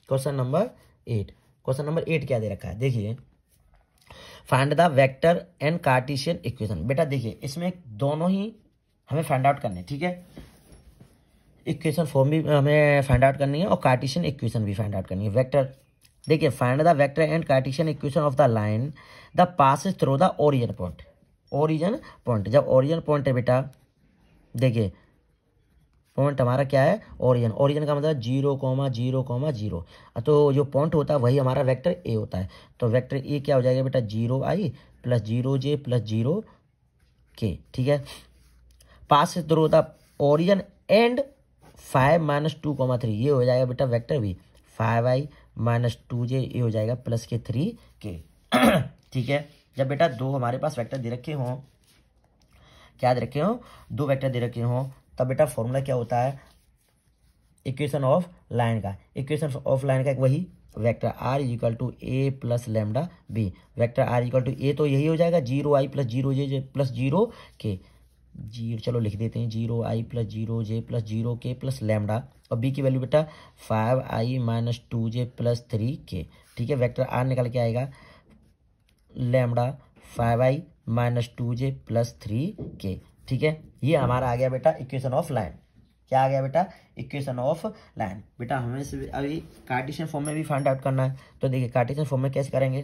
क्वेश्चन नंबर 8, क्वेश्चन नंबर 8 क्या दे रखा है, देखिए, find the vector and Cartesian equation. बेटा देखिए इसमें दोनों ही हमें फाइंड आउट करने हैं, ठीक है। इक्वेशन फॉर्म भी हमें फाइंड आउट करनी है और कार्टेशियन इक्वेशन भी फाइंड आउट करनी है। वेक्टर, देखिए, find the vector and Cartesian equation of the line the passes through the origin point. Origin point, जब ओरिजिन पॉइंट है बेटा, देखिए पॉइंट हमारा क्या है, ओरिजिन। ओरिजिन का मतलब 0, 0, 0। तो जो पॉइंट होता है वही हमारा वेक्टर ए होता है। तो वेक्टर ए क्या हो जाएगा बेटा, 0i + 0j + 0k, ठीक है। पास थ्रू होता ओरिजिन एंड 5 - 2, 3 ये हो जाएगा बेटा वेक्टर बी। 5i - 2j ये हो जाएगा +k 3k, ठीक है। जब बेटा दो हमारे पास वेक्टर दे रखे हों, क्या दे रखे हों, दो वेक्टर दे रखे हों, तब बेटा फॉर्मूला क्या होता है इक्वेशन ऑफ लाइन का। इक्वेशन ऑफ लाइन का वही vector r = a + λ b। Vector r = a तो यही हो जाएगा 0i + 0j + 0k। चलो लिख देते हैं, 0i + 0j + 0k + λ और b की वैल्यू बेटा 5i - 2j + 3k, ठीक है। वेक्टर r निकल के आएगा लैम्बडा 5i - 2j + 3k, ठीक है। ये हमारा आ गया बेटा इक्वेशन ऑफ लाइन। क्या आ गया बेटा, इक्वेशन ऑफ लाइन। बेटा हमें अभी कार्टेशियन फॉर्म में भी फाइंड आउट करना है, तो देखिए कार्टेशियन फॉर्म में कैसे करेंगे।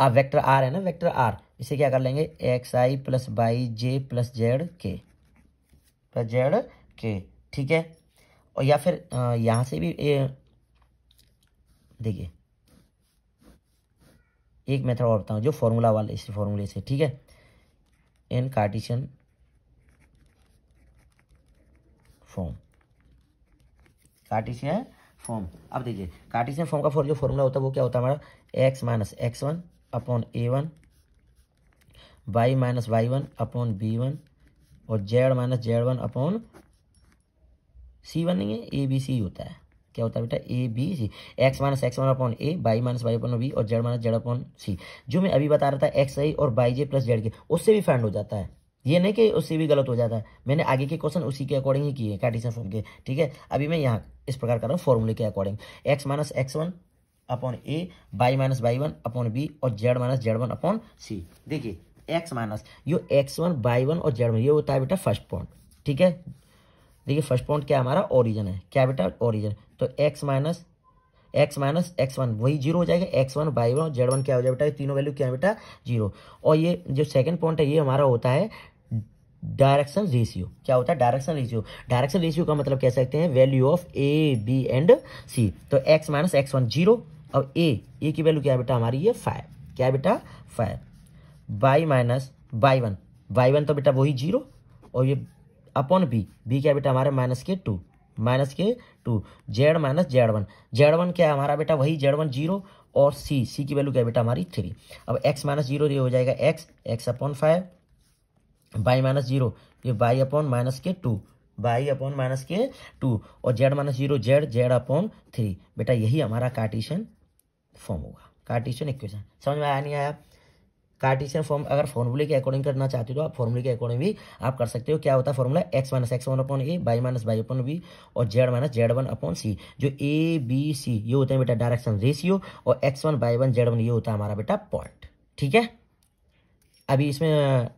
आप वेक्टर आर है ना, वेक्टर आर, इसे क्या कर लेंगे, xi + yj + zk, ठीक है। और या फिर यहाँ से भी देखिए एक मेथड और बताऊँ जो फॉर्मूला वाले, इस फॉर्मूले से, ठीक है, in Cartesian form, Cartesian form. अब देखिए कार्टेशियन फॉर्म का जो फॉर्मूला होता है वो क्या होता है हमारा, x - x1 upon a1, y - y1 upon b1 और z - z1 अपॉन c1। नहीं है, ए बी सी होता है। क्या होता है बेटा, a b c. x - x1 upon a, y - y upon b और z - z अपॉन c, जो मैं अभी बता रहा था xi और yj + z के, उससे भी फाइंड हो जाता है। ये नहीं कि उससे भी गलत हो जाता है, मैंने आगे के क्वेश्चन उसी के अकॉर्डिंग ही किए कार्टेशियन फॉर्म के, ठीक है। अभी मैं यहाँ इस प्रकार कर रहा हूँ फॉर्मूले के according, x - x1 upon a, y - y1 upon b और z - z1 अपॉन c। देखिए x - x1, y1 और z1 ये होता है बेटा फर्स्ट पॉइंट, ठीक है। देखिए फर्स्ट पॉइंट क्या हमारा, ओरिजिन है। क्या बेटा, ओरिजिन। तो x - x1 वही 0 हो जाएगा, x1, y1 और z1 क्या हो जाएगा बेटा, तीनों वैल्यू क्या है बेटा, 0। और ये जो सेकंड पॉइंट है ये हमारा होता है डायरेक्शन रेशियो। क्या होता है, डायरेक्शन रेशियो। डायरेक्शन रेशियो का मतलब कह सकते हैं value of a b and c. तो x - x1 0 और a की वैल्यू क्या है बेटा हमारी, ये 5। क्या बेटा, 5। y - y1 तो बेटा वही 0 और ये अपॉन b क्या बेटा हमारा -k2। z - z1 क्या है हमारा बेटा, वही z1 0 और c की वैल्यू क्या है बेटा हमारी 3। अब x - 0 ये हो जाएगा x अपॉन 5, y - 0 ये y upon -k2, y upon -k2 और z - 0 z अपॉन 3। बेटा यही हमारा कार्टेशियन फॉर्म होगा, कार्टेशियन इक्वेशन। समझ में आया नहीं आया। कार्टेशियन फॉर्म अगर फॉर्मूले के अकॉर्डिंग करना चाहते हो तो आप फॉर्मूले के अकॉर्डिंग भी आप कर सकते हो। क्या होता है formula, x - x1 upon a, y - y upon b और z - z1 अपॉन c। जो ए बी सी ये होते हैं बेटा डायरेक्शन रेशियो और x1, y1, z1 ये होता है हमारा बेटा पॉइंट, ठीक है। अभी इसमें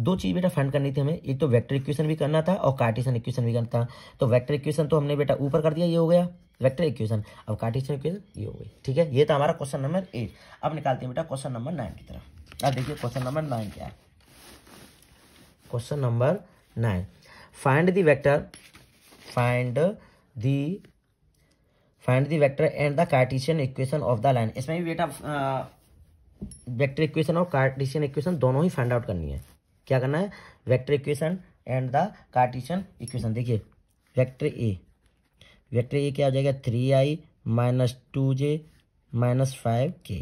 दो चीज़ बेटा फाइंड करनी थी हमें, एक तो वेक्टर इक्वेशन भी करना था और कार्टेशियन इक्वेशन भी करना था। तो वेक्टर इक्वेशन तो हमने बेटा ऊपर कर दिया, ये हो गया वेक्टर इक्वेशन। अब कार्टेशियन इक्वेशन ये हो गई, ठीक है। ये था हमारा क्वेश्चन नंबर 8। अब निकालते हैं बेटा क्वेश्चन नंबर 9 की तरफ। अब देखिए क्वेश्चन नंबर 9 क्या है। Question number 9, find the vector and the Cartesian equation of the line. इसमें भी बेटा वेक्टर इक्वेशन और कार्टेशियन इक्वेशन दोनों ही फाइंड आउट करनी है, क्या करना है, vector equation and the Cartesian equation. देखिए वेक्टर ए क्या हो जाएगा, 3i minus 2j minus 5k,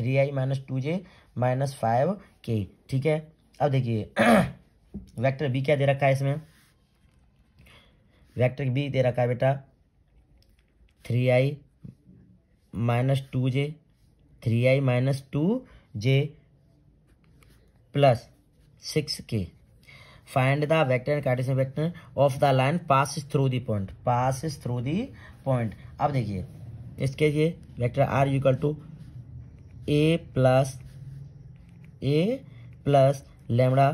3i minus 2j minus 5k। ठीक है, अब देखिए वेक्टर b क्या दे रखा है, इसमें वेक्टर b दे रखा है बेटा 3i minus 2j, 3i minus 2j plus 6k। Find the vector and Cartesian vector of the line pass through the point, pass through the point. अब देखिए इसके लिए vector r equal to a plus lambda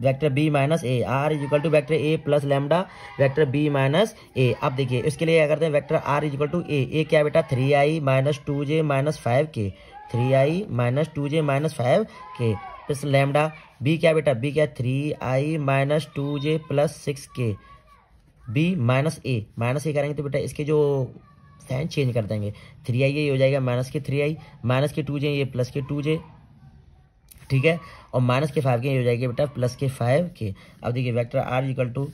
vector b minus a, r equal to vector A plus lambda vector b minus a. अब देखिए इसके लिए क्या करते हैं, vector r equal to a क्या बेटा 3i minus 2j minus 5k, 3i minus 2j minus 5k plus lambda b क्या बेटा, बी क्या 3i minus 2j plus 6k, b minus a करेंगे तो बेटा इसके जो साइन चेंज कर देंगे, 3i ये हो जाएगा माइनस के 3i माइनस के 2j, ये प्लस के 2j। ठीक है, और माइनस के 5k ये हो जाएगा बेटा प्लस के 5k। अब देखिए vector r equal to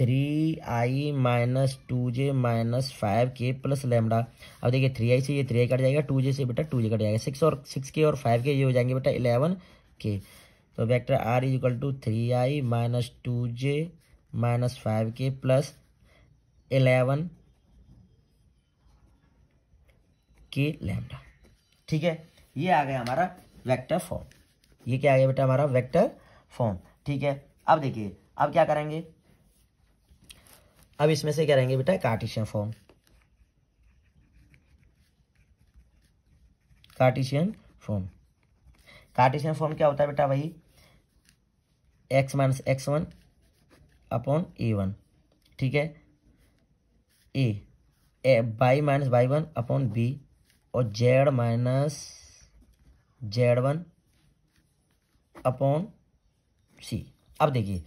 3i minus 2j minus 5k plus lambda. अब देखिए 3i से ये 3i कट जाएगा, 2j से बेटा 2j कट जाएगा, 6k और 5k ये हो जाएंगे बेटा 11k। तो vector r equal to 3i minus 2j minus 5k plus 11k lambda. ठीक है, ये आ गया हमारा वेक्टर फॉर्म, ये क्या आ गया बेटा हमारा वेक्टर फॉर्म। ठीक है, अब देखिए अब क्या करेंगे, अब इसमें से करेंगे बेटा कार्टेशियन फॉर्म क्या होता है बेटा, वही x minus x1 upon a1। ठीक है, a y minus y1 upon b और z minus z1 upon c। अब देखिए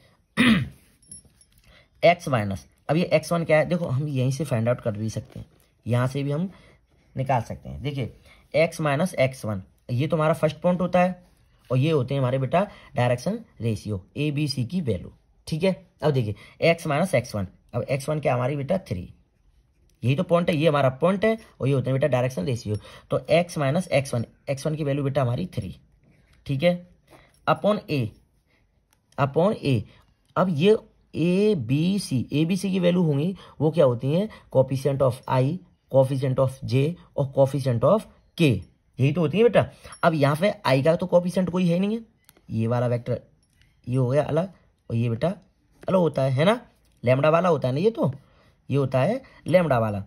x माइनस, अब ये x1 क्या है, देखो हम यहीं से फाइंड आउट कर भी सकते हैं, यहाँ से भी हम निकाल सकते हैं। देखिए x माइनस x1 ये तो हमारा फर्स्ट पॉइंट होता है, और ये होते हैं हमारे बेटा direction ratio a b c की वैल्यू। ठीक है, अब देखिए x माइनस x1, अब x1 क्या हमारी बेटा 3, यही तो पॉइंट है, ये हमारा पॉइंट है, और ये होते हैं बेटा डायरेक्शन रेशियो। तो x माइनस x1, x1 की वैल्यू बेटा हमारी 3। ठीक है, अपॉन ए, अब ये ए बी सी की वैल्यू होंगी, वो क्या होती हैं, coefficient of i, coefficient of j और कोफिशिएंट ऑफ के, यही तो होती है बेटा। अब यहाँ पे आई का तो कोफिशिएंट कोई है नहीं है, ये वाला वेक्टर ये हो गया अलग, और ये बेटा अलग होता है ना, लैम्बडा वाला होता है ना, ये तो ये होता है लैम्बडा वाला।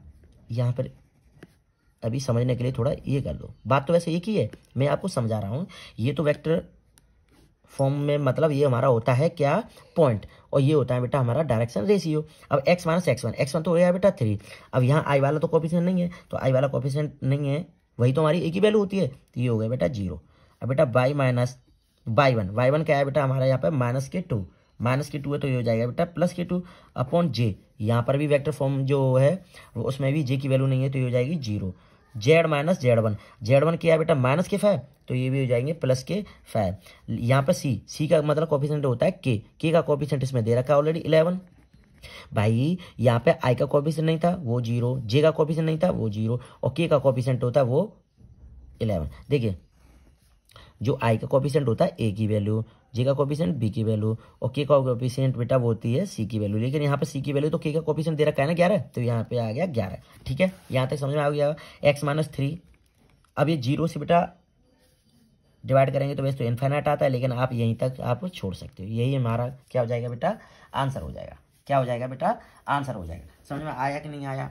यहाँ पर अभी समझने के लिए थोड़ा ये कर दो, बात तो वैसे एक ही है, मैं आपको समझा रहा हूँ। ये तो वेक्टर फॉर्म में मतलब ये हमारा होता है क्या पॉइंट, और ये होता है बेटा हमारा डायरेक्शन रेशियो। अब x माइनस x1 तो हो गया बेटा 3। अब यहाँ i वाला तो कोफिशिएंट नहीं है, तो i वाला कोफिशिएंट नहीं है, वही तो हमारी एक ही वैल्यू होती है, तो ये हो गया बेटा 0। अब बेटा y माइनस y1 क्या है बेटा हमारा यहाँ पर माइनस के टू है, तो ये हो जाएगा बेटा प्लस के 2 अपॉन जे, यहाँ पर भी वेक्टर फॉर्म जो है उसमें भी जे की वैल्यू नहीं है, तो ये हो जाएगी 0। जेड माइनस जेड वन क्या है बेटा माइनस के 5, तो ये भी हो जाएंगे प्लस के 5। यहाँ पर सी का मतलब कोफिशिएंट होता है के का कोफिशिएंट इसमें दे रखा है ऑलरेडी 11। भाई यहाँ पे आई का कोफिशिएंट नहीं था, वो 0, जे का कोफिशिएंट नहीं था, वो 0, और के का कोफिशिएंट होता है वो 11। देखिए जो आई का कोफिशिएंट होता है ए की वैल्यू, जे का कोफिशिएंट बी की वैल्यू, और के का कोफिशिएंट बेटा वो होती है सी की वैल्यू, लेकिन यहाँ पे सी की वैल्यू तो के का कोफिशिएंट दे रखा है ना 11, तो यहाँ पे आ गया 11। ठीक है, यहाँ तक समझ में आ गया। एक्स माइनस 3, अब ये 0 से बेटा डिवाइड करेंगे तो वैसे तो इनफाइनाइट आता है, लेकिन आप यहीं तक आप छोड़ सकते हो, यही हमारा क्या हो जाएगा बेटा आंसर हो जाएगा, क्या हो जाएगा बेटा आंसर हो जाएगा। समझ में आया कि नहीं आया?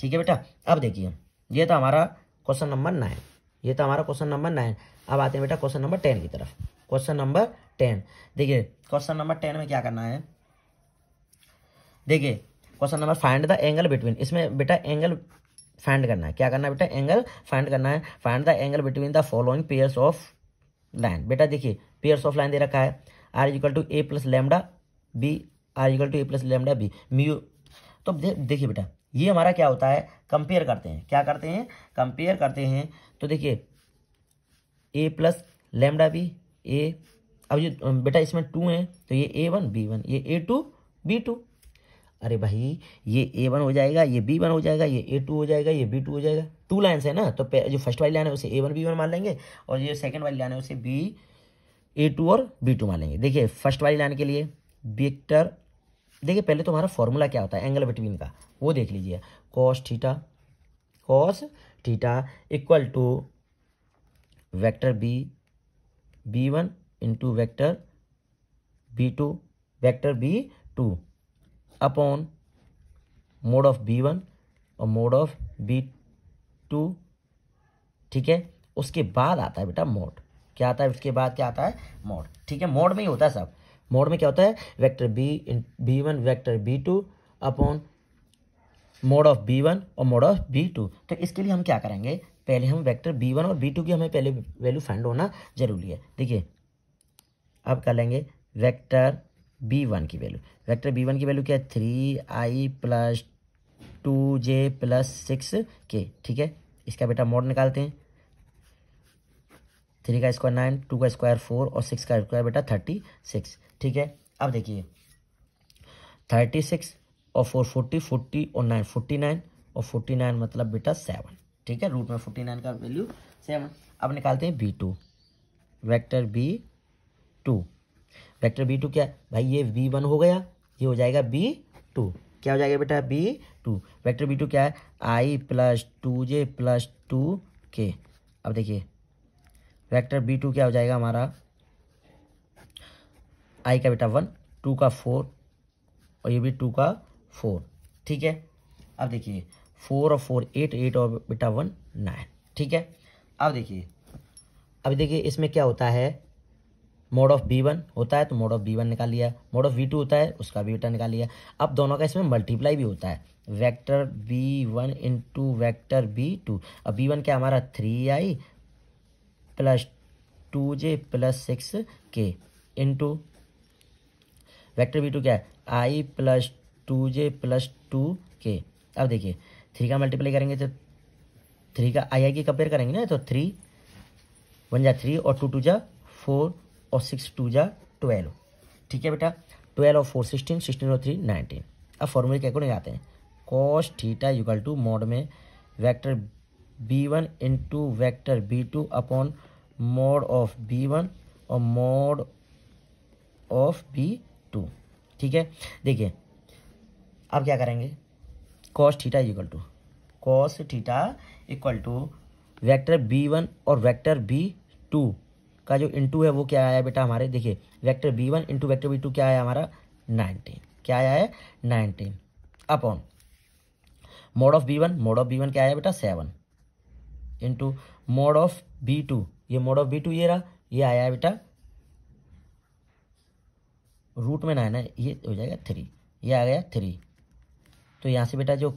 ठीक है बेटा, अब देखिए ये तो हमारा क्वेश्चन नंबर 9, ये तो हमारा क्वेश्चन नंबर 9। अब आते हैं बेटा क्वेश्चन नंबर 10 की तरफ। क्वेश्चन नंबर 10, देखिए क्वेश्चन नंबर 10 में क्या करना है, देखिए question number find the angle between, इसमें बेटा एंगल फाइंड करना है। क्या करना है बेटा, एंगल फाइंड करना है। Find the angle between the following pairs of line. बेटा देखिए पेयर्स ऑफ लाइन दे रखा है, r equal to a plus lambda b, r equal to a plus lambda b mu. तो देखिए बेटा ये हमारा क्या होता है, कंपेयर करते हैं। क्या करते हैं, कंपेयर करते हैं। तो देखिए a plus lambda b, a, अब जो बेटा इसमें टू है तो ये a1 b1, ये a2 b2। अरे भाई ये a1 हो जाएगा, ये b1 हो जाएगा, ये a2 हो जाएगा, ये b2 हो जाएगा। टू लाइन्स है ना, तो जो फर्स्ट वाली लाइन है उसे a1 b1 मान लेंगे और जो सेकंड वाली लाइन है उसे a2 और b2 मान लेंगे। देखिए फर्स्ट वाली लाइन के लिए वेक्टर, देखिए पहले तो हमारा फॉर्मूला क्या होता है एंगल बिटवीन का, वो देख लीजिए। cos theta equal to vector b1 into vector b2 vector b2 upon mod of b1 और मोड ऑफ b2। ठीक है, उसके बाद आता है बेटा मोड। क्या आता है उसके बाद, क्या आता है? मोड। ठीक है, मोड में ही होता है सब। मोड में क्या होता है? Vector b1 vector b2 upon mod of b1 और मोड ऑफ b2। तो इसके लिए हम क्या करेंगे, पहले हम वेक्टर b1 और b2 की हमें पहले वैल्यू फाइंड होना जरूरी है। देखिए अब कर लेंगे वेक्टर b1 की वैल्यू। वेक्टर b1 की वैल्यू क्या है? 3i + 2j + 6k। ठीक है, इसका बेटा मोड निकालते हैं। 3 का स्क्वायर 9, 2 का स्क्वायर 4 और 6 का स्क्वायर बेटा 36। ठीक है, अब देखिए 36 और 4 40 और 9 49 और 49 मतलब बेटा 7। ठीक है, रूट में 49 का वैल्यू 7। अब निकालते हैं b2 vector b2। Vector b2 क्या है भाई? ये b1 हो गया, ये हो जाएगा b2। क्या हो जाएगा बेटा? b2। वेक्टर b2 क्या है? i + 2j + 2k। अब देखिए वेक्टर b2 क्या हो जाएगा हमारा? i का बेटा 1, 2 का 4 और ये भी 2 का 4। ठीक है, अब देखिए 4 और 4 8 और बेटा 1 9। ठीक है, अब देखिए इसमें क्या होता है? मोड ऑफ b1 होता है, तो मोड ऑफ b1 निकाल लिया। मोड ऑफ b2 होता है, उसका भी बेटा निकाल लिया। अब दोनों का इसमें मल्टीप्लाई भी होता है। Vector b1 into vector b2। अब b1 क्या हमारा? 3i + 2j + 6k into vector b2 क्या है? i + 2j + 2k। अब देखिए 3 का मल्टीप्लाई करेंगे तो 3 का आई की कंपेयर करेंगे ना, तो 3 1 जा 3 और 2 2 जा 4 और 6 2 जा 12। ठीक है बेटा, 12 और 4 16, 16 और 3 19। अब फॉर्मूले क्या को निकालते हैं? cos theta equal to mod में vector b1 into vector b2 upon mod of b1 और मोड ऑफ b2। ठीक है, देखिए अब क्या करेंगे? cos theta equal to vector b1 और वेक्टर b2 का जो इंटू है वो क्या आया बेटा हमारे? देखिए vector b1 into vector b2 क्या आया हमारा? 19। क्या आया है? 19 upon mod of b1। Mod of b1 क्या आया बेटा? 7 इंटू मोड ऑफ b2। ये मोड ऑफ b2 ये रहा, ये आया है बेटा रूट में 9 है, ये हो जाएगा 3, ये आ गया 3। तो यहाँ से बेटा जो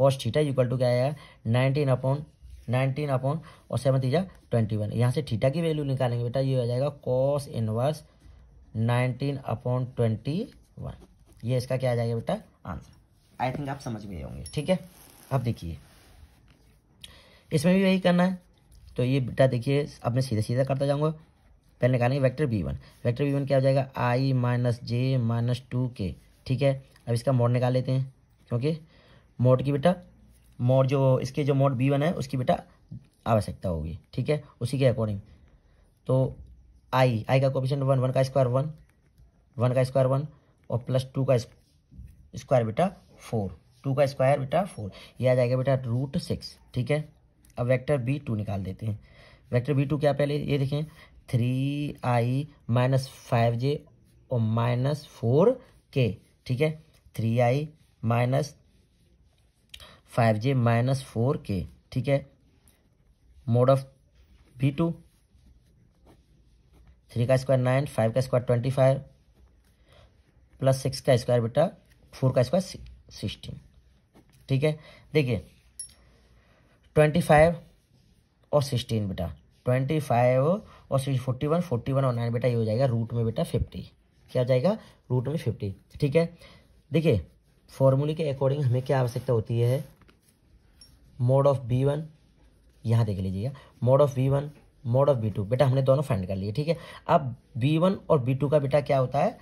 cos थीटा इक्वल टू क्या आया? 19 अपॉन और 7 3 जा 21। यहाँ से थीटा की वैल्यू निकालेंगे बेटा, ये हो जाएगा cos इनवर्स 19 अपॉन 21। ये इसका क्या आ जाएगा बेटा? आंसर। आई थिंक आप समझ गए होंगे। ठीक है, अब देखिए इसमें भी वही करना है, तो ये बेटा देखिए अब मैं सीधा सीधा करता जाऊँगा। पहले निकालेंगे वेक्टर b1। वेक्टर b1 क्या हो जाएगा? i - j - 2k। ठीक है, अब इसका मोड निकाल लेते हैं, क्योंकि मोड की बेटा इसके जो मोड b1 है उसकी बेटा आवश्यकता होगी। ठीक है, उसी के अकॉर्डिंग तो i का कोएफिशिएंट 1 1 का स्क्वायर 1 और प्लस 2 का स्क्वायर बेटा 4, 2 का स्क्वायर बेटा 4, ये आ जाएगा बेटा √6। ठीक है, अब वेक्टर b2 निकाल देते हैं। वेक्टर b2 क्या पहले ये देखें? 3i - 5j और -4k। ठीक है, 3i - 5j -4k। ठीक है, मोड ऑफ b2 3 का स्क्वायर 9, 5 का स्क्वायर 25 प्लस 6 का स्क्वायर बेटा 4 का स्क्वायर 16। ठीक है, देखिए 25 और 16 बेटा 25 और 41, 41 और 9 बेटा ये हो जाएगा रूट में बेटा 50। क्या हो जाएगा? रूट में 50। ठीक है, देखिए फॉर्मूले के अकॉर्डिंग हमें क्या आवश्यकता होती है? मोड ऑफ b1, यहाँ देख लीजिएगा, mod of b1 mod of b two. बेटा हमने दोनों फाइंड कर लिए, ठीक है। अब बी वन और बी टू का बेटा क्या होता है,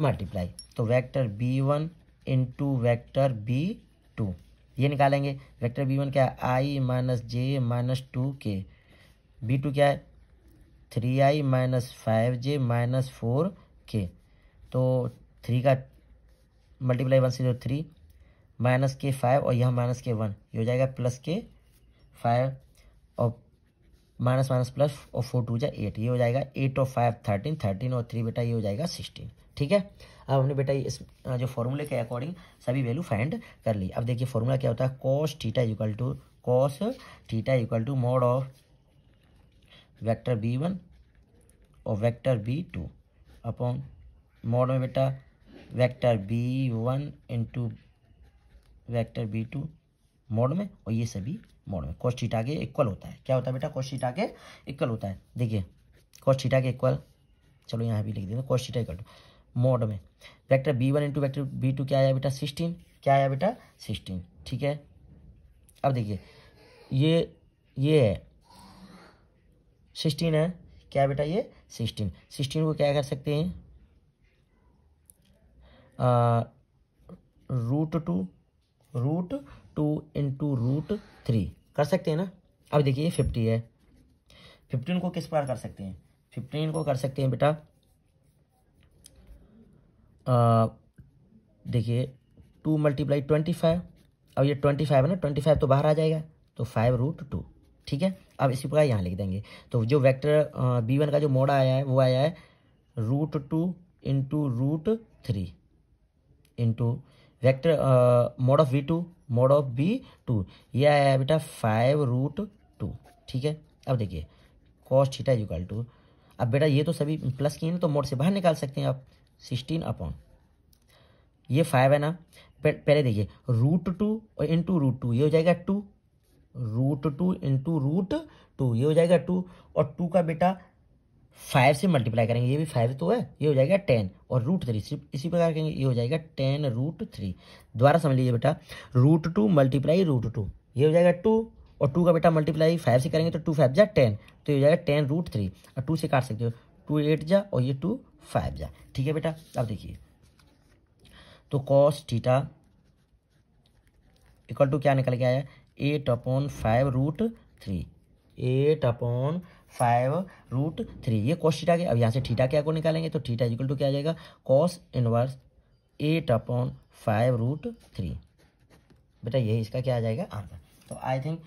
मल्टीप्लाई। तो vector B one into vector B two ये निकालेंगे। वेक्टर बी वन क्या है, आई माइनस जे माइनस टू के। बी टू क्या है, three i minus five j minus four k. तो थ्री का मल्टीप्लाई वन से जो थ्री माइनस के फाइव और यहाँ माइनस के वन, ये हो जाएगा प्लस के फाइव और माइनस माइनस प्लस और फोर टू जा एट, ये हो जाएगा एट और फाइव थर्टीन, थर्टीन और थ्री बेटा ये हो जाएगा सिक्सटीन, ठीक है। अब हमने बेटा इस जो फॉर्मूले के अकॉर्डिंग सभी वैल्यू फाइंड कर ली। अब देखिए फॉर्मूला क्या होता है, cos theta equal to mod of vector B one और vector B two upon mod में बेटा vector B one into vector B two mod में, और ये सभी मोड में। कॉस थीटा के इक्वल होता है, क्या होता है बेटा, कॉस थीटा के इक्वल होता है। देखिए कॉस थीटा के इक्वल, चलो यहाँ भी लिख देते हैं, cos theta equal to mod में vector B one into vector B two क्या आया बेटा, सिक्सटीन। क्या आया बेटा, सिक्सटीन, ठीक है। अब देखिए ये है सिक्सटीन है, क्या है बेटा ये सिक्सटीन। सिक्सटीन को क्या कर सकते हैं, root two into root three कर सकते हैं ना। अब देखिए ये फिफ्टी है, फिफ्टीन को किस प्रकार कर सकते हैं, फिफ्टीन को कर सकते हैं बेटा, देखिए टू मल्टीप्लाई ट्वेंटी फाइव। अब ये ट्वेंटी फाइव है ना, ट्वेंटी फाइव तो बाहर आ जाएगा, तो फाइव रूट टू, ठीक है। अब इसी प्रकार यहाँ लिख देंगे। तो जो वेक्टर बी वन का जो मोड आया है वो आया है root two into root three into vector mod of b two ये आया है बेटा फाइव रूट टू, ठीक है। अब देखिए कॉस थीटा इक्वल टू, अब बेटा ये तो सभी प्लस की है तो मोड से बाहर निकाल सकते हैं आप, सिक्सटीन अपॉन ये फाइव है ना। पहले देखिए रूट टू और इंटू रूट टू, ये हो जाएगा two, root two into root two ये हो जाएगा टू, और टू का बेटा फाइव से मल्टीप्लाई करेंगे, ये भी फाइव तो है, ये हो जाएगा टेन, और रूट थ्री सिर्फ इसी प्रकार करेंगे, ये हो जाएगा टेन रूट थ्री। दोबारा समझ लीजिए बेटा, root two multiply root two ये हो जाएगा टू, और टू का बेटा मल्टीप्लाई फाइव से करेंगे तो टू फाइव जा टेन, तो ये हो जाएगा टेन रूट थ्री, और टू से काट सकते हो, टू एट जा और ये टू फाइव जा, ठीक है बेटा। अब देखिए तो कॉस थीटा इक्वल टू क्या निकल के आया, eight upon five root three, eight upon five root three ये कॉस थीटा के। अब यहाँ से थीटा क्या को निकालेंगे, तो थीटा इक्वल टू क्या आ जाएगा, cos inverse eight upon five root three, बेटा यही इसका क्या आ जाएगा आंसर। तो आई थिंक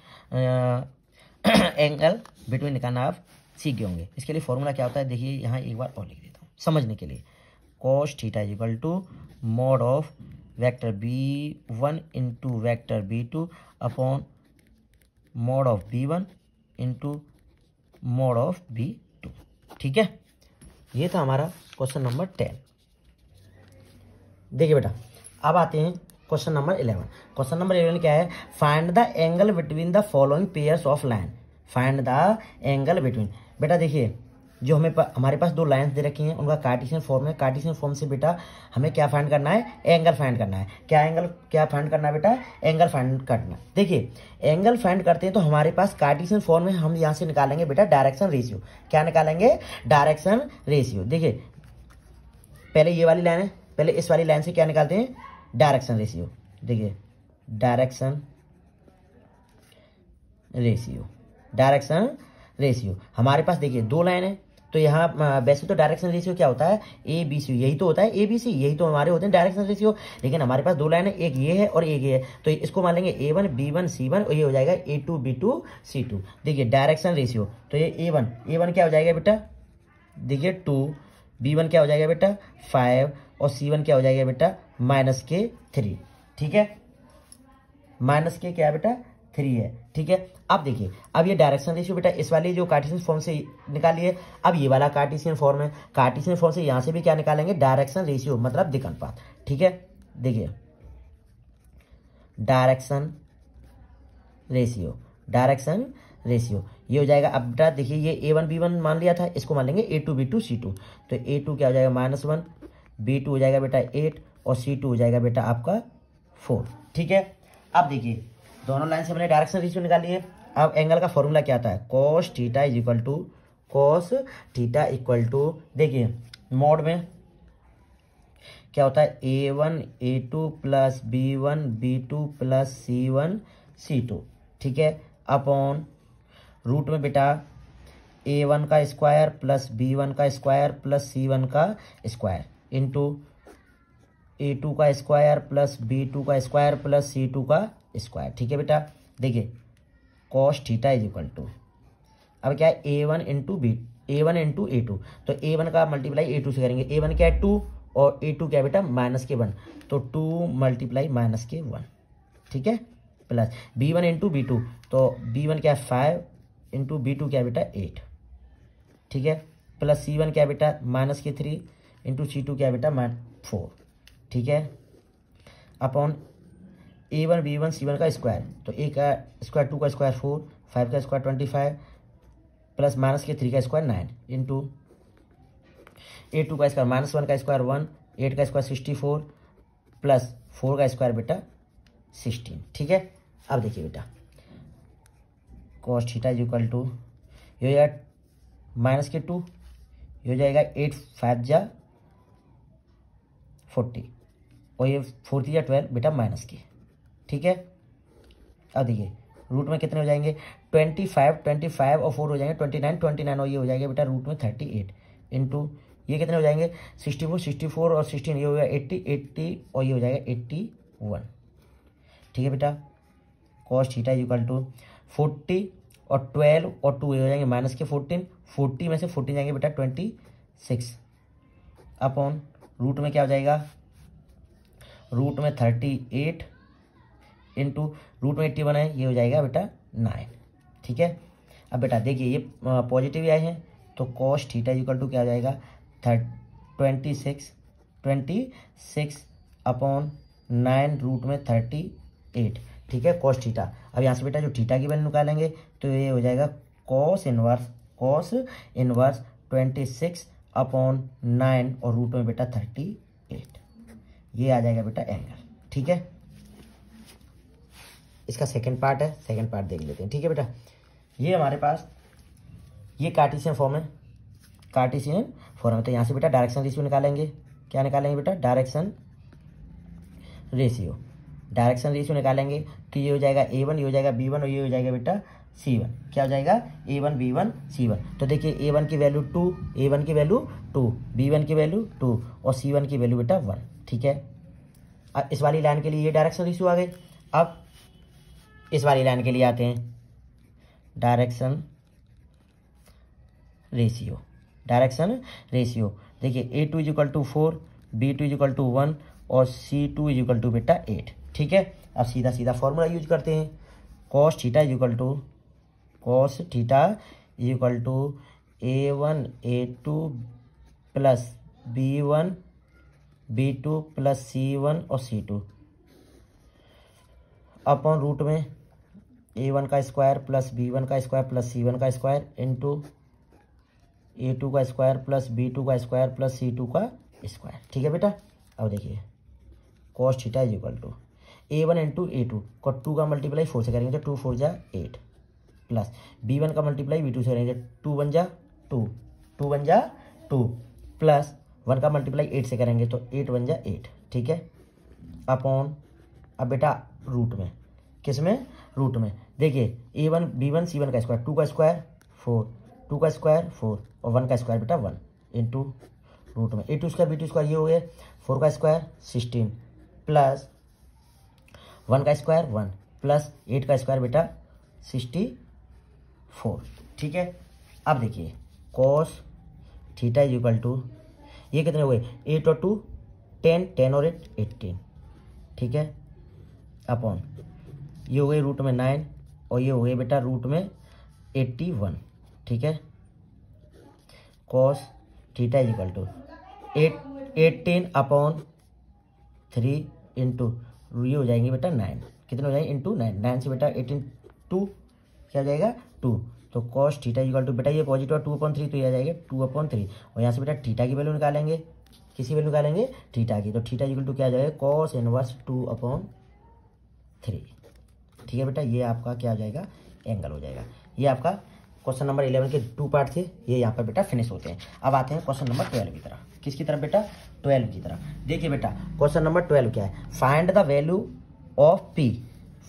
एंगल बिटवीन निकालना आप सीख गए होंगे। इसके लिए फॉर्मूला क्या होता है, देखिए यहाँ एक बार और लिख देता हूँ समझने के लिए, cos theta equal to mod of vector B one into vector B two upon mod of B one into mod of b two, ठीक है। ये था हमारा क्वेश्चन नंबर 10। देखिए बेटा अब आते हैं क्वेश्चन नंबर 11। क्वेश्चन नंबर 11 क्या है, find the angle between the following pairs of line, find the angle between. बेटा देखिए जो हमारे पास दो लाइंस दे रखी हैं उनका कार्टेशियन फॉर्म है, कार्टेशियन फॉर्म से बेटा हमें क्या फाइंड करना है, एंगल फाइंड करना है। क्या फाइंड करना है बेटा, एंगल फाइंड करना। देखिए एंगल फाइंड करते हैं तो हमारे पास कार्टेशियन फॉर्म में हम यहाँ से निकालेंगे बेटा डायरेक्शन रेशियो। क्या निकालेंगे, डायरेक्शन रेशियो। देखिए पहले ये वाली लाइन है, पहले इस वाली लाइन से क्या निकालते हैं, डायरेक्शन रेशियो। देखिए डायरेक्शन रेशियो, डायरेक्शन रेशियो हमारे पास देखिए दो लाइन है तो यहाँ वैसे तो डायरेक्शन रेशियो क्या होता है, ए बी सी, यही तो होता है ए बी सी, यही तो हमारे होते हैं डायरेक्शन रेशियो। लेकिन हमारे पास दो लाइन है, एक ये है और एक ये है, तो इसको मान लेंगे a one B one C one, और ये हो जाएगा a two B two C two. देखिए डायरेक्शन रेशियो तो ये ए वन क्या हो जाएगा बेटा, देखिए टू, बी वन क्या हो जाएगा बेटा फाइव, और सी वन क्या हो जाएगा बेटा माइनस के थ्री, ठीक है। माइनस के क्या है बेटा थ्री है, ठीक है। अब देखिए अब ये डायरेक्शन रेशियो बेटा इस वाली जो कार्टेशियन फॉर्म से निकालिए, अब ये वाला कार्टेशियन फॉर्म है, कार्टेशियन फॉर्म से यहाँ से भी क्या निकालेंगे, डायरेक्शन रेशियो मतलब दिक्कतपात, ठीक है। देखिए डायरेक्शन रेशियो ये हो जाएगा, अब बेटा देखिए ये ए वन बी वन मान लिया था, इसको मान लेंगे a two B two C two, तो ए टू क्या हो जाएगा माइनस वन, बी टू हो जाएगा बेटा एट, और सी टू हो जाएगा बेटा आपका फोर, ठीक है। अब देखिए दोनों लाइन से हमने डायरेक्शन रेशियो निकाली है। अब एंगल का फॉर्मूला क्या आता है, cos theta is equal to cos theta equal to, देखिए मोड में क्या होता है a1 a2 plus b1 b2 plus c1 c2, ठीक है, अपॉन रूट में बेटा a1 का स्क्वायर प्लस b1 का स्क्वायर प्लस c1 का स्क्वायर इंटू a2 का स्क्वायर प्लस b2 का स्क्वायर प्लस c2 का स्क्वायर, ठीक है बेटा। देखिए cos theta is equal to, अब क्या है a1 into B a1 into a2, तो a1 का मल्टीप्लाई a2 से करेंगे, a1 क्या है 2 और a2 क्या बेटा माइनस के 1, तो 2 मल्टीप्लाई माइनस के 1, ठीक है, प्लस b1 इंटू b2, तो b1 क्या है 5 इंटू b2 क्या बेटा 8, ठीक है, प्लस c1 क्या बेटा माइनस के 3 इंटू c2 क्या बेटा माइनस 4, ठीक है, अपॉन a1 b1 c1 का स्क्वायर, तो a का स्क्वायर 2 का स्क्वायर 4, 5 का स्क्वायर 25 प्लस माइनस के 3 का स्क्वायर 9 इंटू a2 का स्क्वायर माइनस 1 का स्क्वायर 1, 8 का स्क्वायर 64 प्लस 4 का स्क्वायर बेटा 16, ठीक है। अब देखिए बेटा cos theta is equal to ये हो जाएगा माइनस के 2, ये हो जाएगा 8 5 जा 40 और ये 4 या 12 बेटा माइनस के, ठीक है। अब देखिए रूट में कितने हो जाएंगे 25, 25 और 4 हो जाएंगे 29, 29 और ये हो जाएगा बेटा रूट में 38 इंटू ये कितने हो जाएंगे 64, 64 और 16 ये हो जाएगा 80, 80 और ये हो जाएगा 81, ठीक है बेटा। Cos theta is equal to 40 और 12 और 2 ये हो जाएंगे माइनस के 14, 40 में से 14 जाएंगे बेटा 26 अपॉन रूट में क्या हो जाएगा रूट में 38 इंटू रूट में 81 है ये हो जाएगा बेटा 9, ठीक है। अब बेटा देखिए ये पॉजिटिव आए हैं तो कॉस थीटा इक्वल टू क्या हो जाएगा 26 अपॉन 9 रूट में 38, ठीक है, कॉस थीटा। अब यहाँ से बेटा जो थीटा की वैल्यू निकालेंगे तो ये हो जाएगा कॉस इनवर्स 26 अपॉन 9 और रूट में बेटा 38, ये आ जाएगा बेटा एंगल, ठीक है। इसका सेकंड पार्ट है, सेकंड पार्ट देख लेते हैं, ठीक है बेटा। ये हमारे पास ये कार्टेशियन फॉर्म है, तो यहाँ से बेटा डायरेक्शन रेशियो निकालेंगे, क्या निकालेंगे बेटा डायरेक्शन रेशियो निकालेंगे कि ये हो जाएगा a1 ये हो जाएगा b1 और ये हो जाएगा बेटा c1, क्या हो जाएगा a1 b1 c1। तो देखिए a1 की वैल्यू 2, b1 की वैल्यू 2 और c1 की वैल्यू बेटा 1, ठीक है। अब इस वाली लाइन के लिए ये डायरेक्शन रेशियो आ गए। अब इस वाली लाइन के लिए आते हैं डायरेक्शन रेशियो। देखिए a2 is equal to 4, b2 is equal to 1 और c2 इज इक्वल टू बेटा 8, ठीक है। अब सीधा फॉर्मूला यूज करते हैं, cos theta is equal to a1 a2 plus b1 b2 plus c1 और c2 अपॉन रूट में a1 का स्क्वायर प्लस b1 का स्क्वायर प्लस c1 का स्क्वायर इंटू a2 का स्क्वायर प्लस b2 का स्क्वायर प्लस c2 का square, ठीक है बेटा। अब देखिए cos theta is equal to a1 into a2 को 2 का मल्टीप्लाई 4 से करेंगे तो 2 4 जा 8 प्लस b1 का मल्टीप्लाई b2 से करेंगे 2 1 जा 2 प्लस 1 का मल्टीप्लाई 8 से करेंगे तो 8 1 जा 8, ठीक है, अपॉन अब बेटा रूट में देखिए a1 b1 c1 का स्क्वायर 2 का स्क्वायर 4, 2 का स्क्वायर 4 और 1 का स्क्वायर बेटा 1 इंटू रूट में a2 स्क्वायर b2 स्क्वायर ये हो गए 4 का स्क्वायर 16 प्लस 1 का स्क्वायर 1 प्लस 8 का स्क्वायर बेटा 64, ठीक है। अब देखिए cos theta is equal to ये कितने हो गए 8 और 2 10, 10 और 8 18, ठीक है, अपॉन ये हो गए रूट में 9 और ये हो गए बेटा रूट में 81, ठीक है। Cos theta is equal to 18 upon 3 into ये हो जाएंगे बेटा 9, कितने हो जाएंगे इंटू 9 से बेटा 18 2 क्या हो जाएगा 2, तो cos theta is equal to बेटा ये पॉजिटिव 2/3 तो ये आ जाएगा 2/3 और यहाँ से बेटा थीटा की वैल्यू निकालेंगे, किसी वैल्यू निकालेंगे थीटा की, तो थीटा इज इक्वल टू क्या आ जाएगा कॉस इनवर्स 2/3, ठीक है बेटा, ये आपका क्या हो जाएगा, एंगल हो जाएगा। ये आपका क्वेश्चन नंबर 11 के 2 पार्ट थे, ये यहाँ पर बेटा फिनिश होते हैं। अब आते हैं क्वेश्चन नंबर 12 की तरफ। किसकी तरफ बेटा, 12 की तरफ। देखिए बेटा क्वेश्चन नंबर 12 क्या है, find the value of P,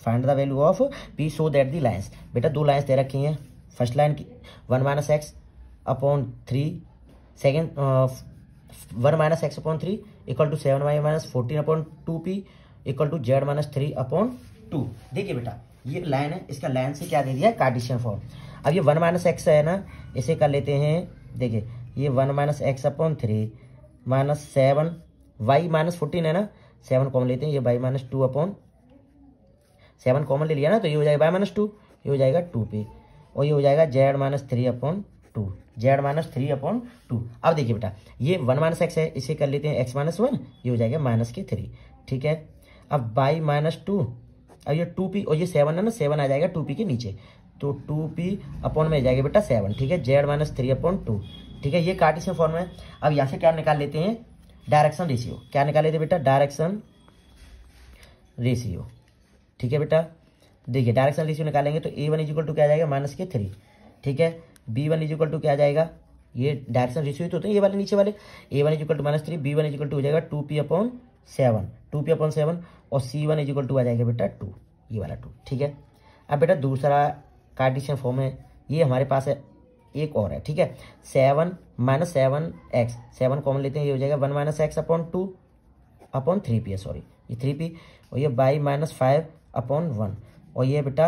find the value of P so that the lines. बेटा दो लाइन्स दे रखी हैं, फर्स्ट लाइन की 1 - x/3, second 1 - x/3 equal to 7y - 14/2p equal to z - 3/2। देखिए बेटा ये लाइन है, इसका लाइन से क्या दे दिया है, कार्टेशियन फॉर्म। अब ये 1 - x है ना, इसे कर लेते हैं। देखिए ये 1 - x/3 माइनस 7y - 14 है ना, 7 कॉमन लेते हैं, ये y - 2/7 कॉमन ले लिया ना, तो ये हो जाएगा y - 2, ये हो जाएगा 2p और ये हो जाएगा z - 3/2, z - 3/2। अब देखिए बेटा ये 1 - x है, इसे कर लेते हैं x - 1, ये हो जाएगा -3, ठीक है। अब y - 2, अब ये 2p और ये 7 है ना, 7 आ जाएगा 2p के नीचे, तो 2p/, में जाएगा बेटा 7, ठीक है, z - 3/2, ठीक है। ये कार्टेशियन फॉर्म है। अब यहाँ से क्या निकाल लेते हैं, डायरेक्शन रेशियो। क्या निकाल लेते हैं बेटा, डायरेक्शन रेशियो, ठीक है बेटा। देखिए डायरेक्शन रेशियो निकालेंगे तो a1 = क्या आ जाएगा, -3, ठीक है। b1 = क्या आ जाएगा, ये डायरेक्शन रेशियो तो होते हैं ये वाले नीचे वाले, a1 = -3, b1 = हो जाएगा 2p/7, 2p/7 और c1 = आ जाएगा बेटा 2, ये वाला 2, ठीक है। अब बेटा दूसरा कार्टेशियन फॉर्म है, ये हमारे पास है एक और है, ठीक है। 7 - 7x, 7 कॉमन लेते हैं, ये हो जाएगा 1 - x/2/3p है, सॉरी ये 3p और ये y - 5/1 और ये बेटा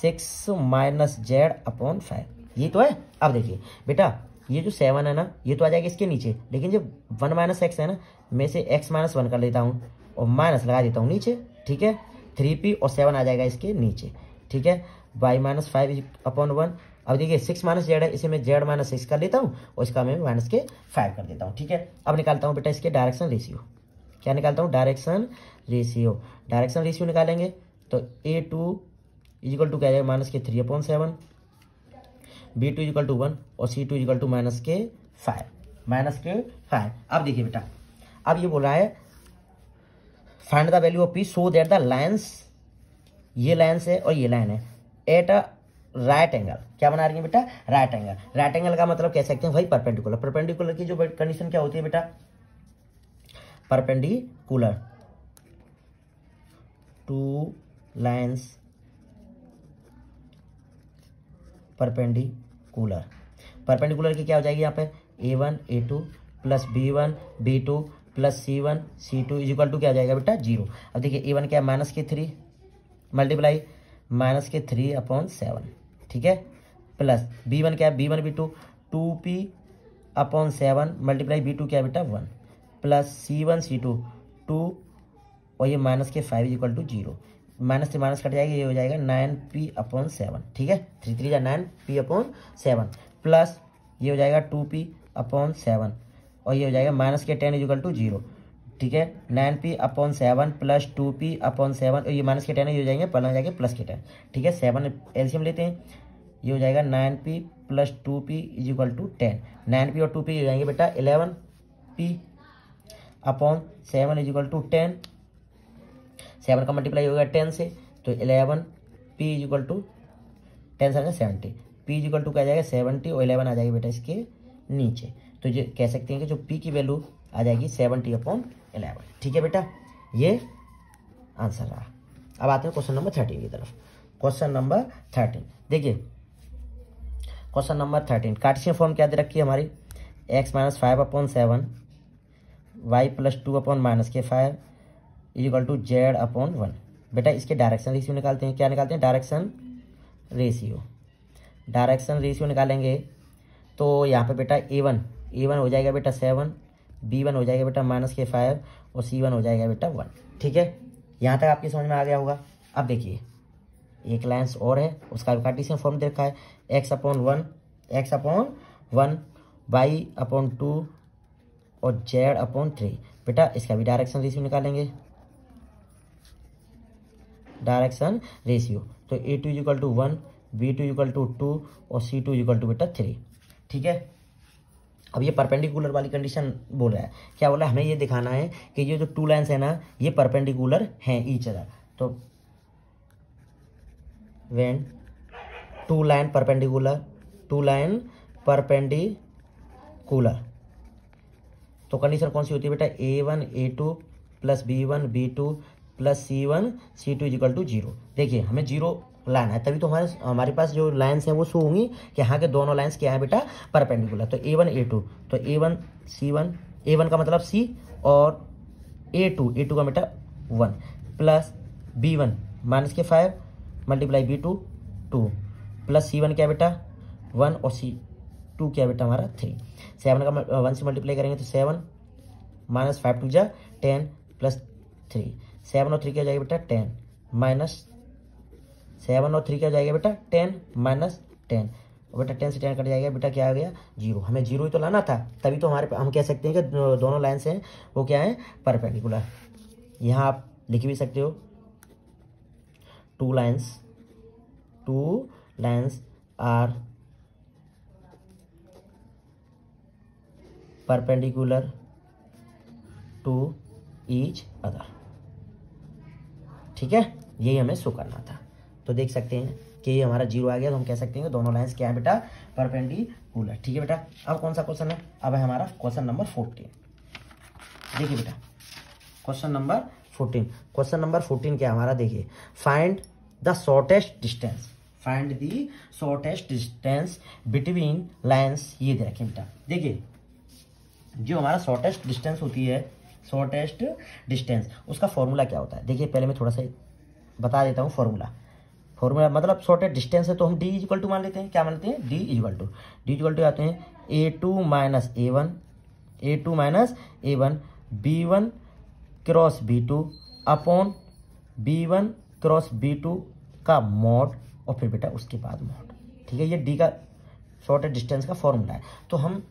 6 - z/5, ये तो है। अब देखिए बेटा ये जो 7 है ना, ये तो आ जाएगा इसके नीचे, लेकिन जो 1 - x है ना, मैं से x - 1 कर लेता हूँ और माइनस लगा देता हूँ नीचे, ठीक है। 3p और 7 आ जाएगा इसके नीचे, ठीक है, y - 5/1। अब देखिए 6 - z है, इसे मैं z - 6 कर लेता हूँ और इसका मैं -5 कर देता हूँ, ठीक है। अब निकालता हूँ बेटा इसके डायरेक्शन रेशियो। क्या निकालता हूँ, डायरेक्शन रेशियो। डायरेक्शन रेशियो निकालेंगे तो a2 = क्या जाएगा, -3/7, b2 = 1 और c2 = -5। अब देखिए बेटा अब ये बोला है find the value of P so that the lines, ये लाइन्स है और ये लाइन है, एट अ राइट एंगल। क्या बना रही है बेटा, राइट एंगल। राइट एंगल का मतलब कह सकते हैं भाई परपेंडिकुलर। परपेंडिकुलर की जो कंडीशन क्या होती है बेटा, perpendicular two lines perpendicular. Perpendicular की क्या हो जाएगी यहाँ पे, a1 a2 + b1 b2 + c1 c2 = क्या हो जाएगा बेटा 0। अब देखिए a1 क्या है, -3 मल्टीप्लाई -3/7, ठीक है, प्लस b1 क्या है, b1 b2 2p/7 multiply b2 क्या है बेटा 1 प्लस c1 c2 2 और ये -5 = 0, -3 माइनस कट जाएगा, ये हो जाएगा 9p/7, ठीक है, 3 × 3 = 9p/7 प्लस ये हो जाएगा 2p/7 और ये हो जाएगा -10 = 0, ठीक है, 9p/7 प्लस 2p/7 और ये -10 ये हो जाएंगे पहले हो जाएंगे +10, ठीक है। 7 एलसीएम लेते हैं, ये हो जाएगा 9p + 2p = 10, 9p और 2p हो जाएंगे बेटा 11p/7 = 10, 7 का मल्टीप्लाई होगा 10 से तो 11p = 10 से 70, p = क्या आ जाएगा 70 और 11 आ जाएगी बेटा इसके नीचे, तो ये कह सकते हैं कि जो p की वैल्यू आ जाएगी 70/11, ठीक है बेटा, ये आंसर रहा। अब आते हैं क्वेश्चन नंबर 13 की तरफ। क्वेश्चन नंबर 13 देखिए, क्वेश्चन नंबर 13 कार्टेशियन फॉर्म क्या दे रखी है हमारी, x - 5/7 y + 2/-5 = z/1। बेटा इसके डायरेक्शन रेशियो निकालते हैं। क्या निकालते हैं, डायरेक्शन रेशियो। डायरेक्शन रेशियो निकालेंगे तो यहाँ पे बेटा a1 हो जाएगा बेटा 7, b1 हो जाएगा बेटा -5 और c1 हो जाएगा बेटा 1, ठीक है। यहाँ तक आपकी समझ में आ गया होगा। अब देखिए एक लाइन्स और है, उसका कार्टेशियन फॉर्म दे रखा है, x/1 y/2 और z/3। बेटा इसका भी डायरेक्शन रेशियो निकालेंगे, डायरेक्शन रेशियो तो a2 = 1, b2 = 2 और c2 = बेटा 3, ठीक है। अब ये परपेंडिकुलर वाली कंडीशन बोल रहा है, क्या बोला, हमें ये दिखाना है कि ये जो टू लाइन्स है ना, ये परपेंडिकुलर हैं ईच अदर। तो when टू लाइन परपेंडिकुलर। तो कंडीशन कौन सी होती है बेटा, a1 a2 plus b1 b2 plus c1 c2 equal to 0। देखिए हमें 0 लाइन है, तभी तो हमारे पास जो लाइन्स हैं वो शो होंगी कि यहाँ के दोनों लाइन्स क्या है बेटा, परपेंडिकुलर। तो a1 a2, तो a1 का मतलब c और a2 का बेटा 1 प्लस b1 माइनस के 5 मल्टीप्लाई b2 2 प्लस c1 क्या बेटा 1 और c2 क्या बेटा हमारा 3। 7 का 1 से मल्टीप्लाई करेंगे तो 7 माइनस 5 जा 10 प्लस 3, 7 और 3 क्या जाएगा बेटा 10 माइनस 7 और 3 क्या जाएगा बेटा 10 माइनस 10 और बेटा 10 से 10 कट जाएगा बेटा क्या आ गया 0। हमें 0 ही तो लाना था, तभी तो हमारे हम कह सकते हैं कि दोनों लाइन्स हैं वो क्या हैं, परपेंडिकुलर। यहाँ आप लिख भी सकते हो two lines are perpendicular to each other. ठीक है, यही हमें शो करना था। तो देख सकते हैं कि ये हमारा 0 आ गया, तो हम कह सकते हैं कि दोनों लाइन्स क्या है बेटा, परपेंडिकुलर। ठीक है बेटा, अब कौन सा क्वेश्चन है, अब है हमारा क्वेश्चन नंबर 14। देखिए बेटा क्वेश्चन नंबर 14, क्वेश्चन नंबर 14 क्या हमारा, देखिए find the shortest distance, find the shortest distance between lines. ये दे रखें बेटा, देखिए जो हमारा शॉर्टेस्ट डिस्टेंस होती है, शॉर्टेस्ट डिस्टेंस उसका फॉर्मूला क्या होता है। देखिए पहले मैं थोड़ा सा बता देता हूँ फॉर्मूला मतलब शॉर्टेस्ट डिस्टेंस है तो हम d इक्वल टू मान लेते हैं। क्या मान लेते हैं, d इक्वल टू आते हैं a2 माइनस ए one b1 cross b2 upon b1 cross b2 का मॉड और फिर बेटा उसके बाद मॉड। ठीक है, ये d का शॉर्टेस्ट डिस्टेंस का फॉर्मूला है। तो हम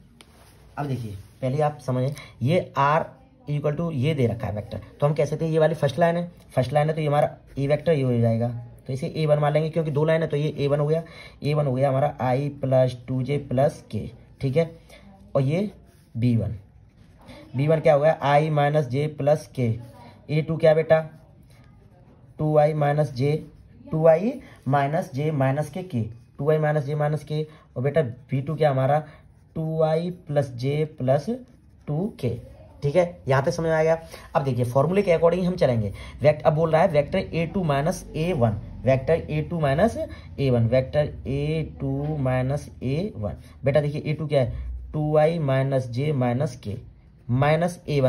अब देखिए पहले आप समझें, ये r इक्वल टू ये दे रखा है वेक्टर, तो हम कह सकते हैं ये वाली फर्स्ट लाइन है तो ये हमारा ए वेक्टर ये हो जाएगा, तो इसे a1 मान लेंगे क्योंकि 2 लाइन है, तो ये a1 हो गया हमारा i plus 2j plus k। ठीक है, और ये b1 क्या हो गया, i माइनस जे प्लस के। a2 क्या बेटा 2i माइनस जे माइनस के और बेटा b2 क्या हमारा 2i plus j plus 2k। ठीक है, यहाँ पे समझ में आ गया। अब देखिए फॉर्मूले के अकॉर्डिंग हम चलेंगे। अब बोल रहा है वेक्टर ए टू माइनस ए वन। बेटा देखिए a2 क्या है 2i माइनस जे माइनस के माइनस ए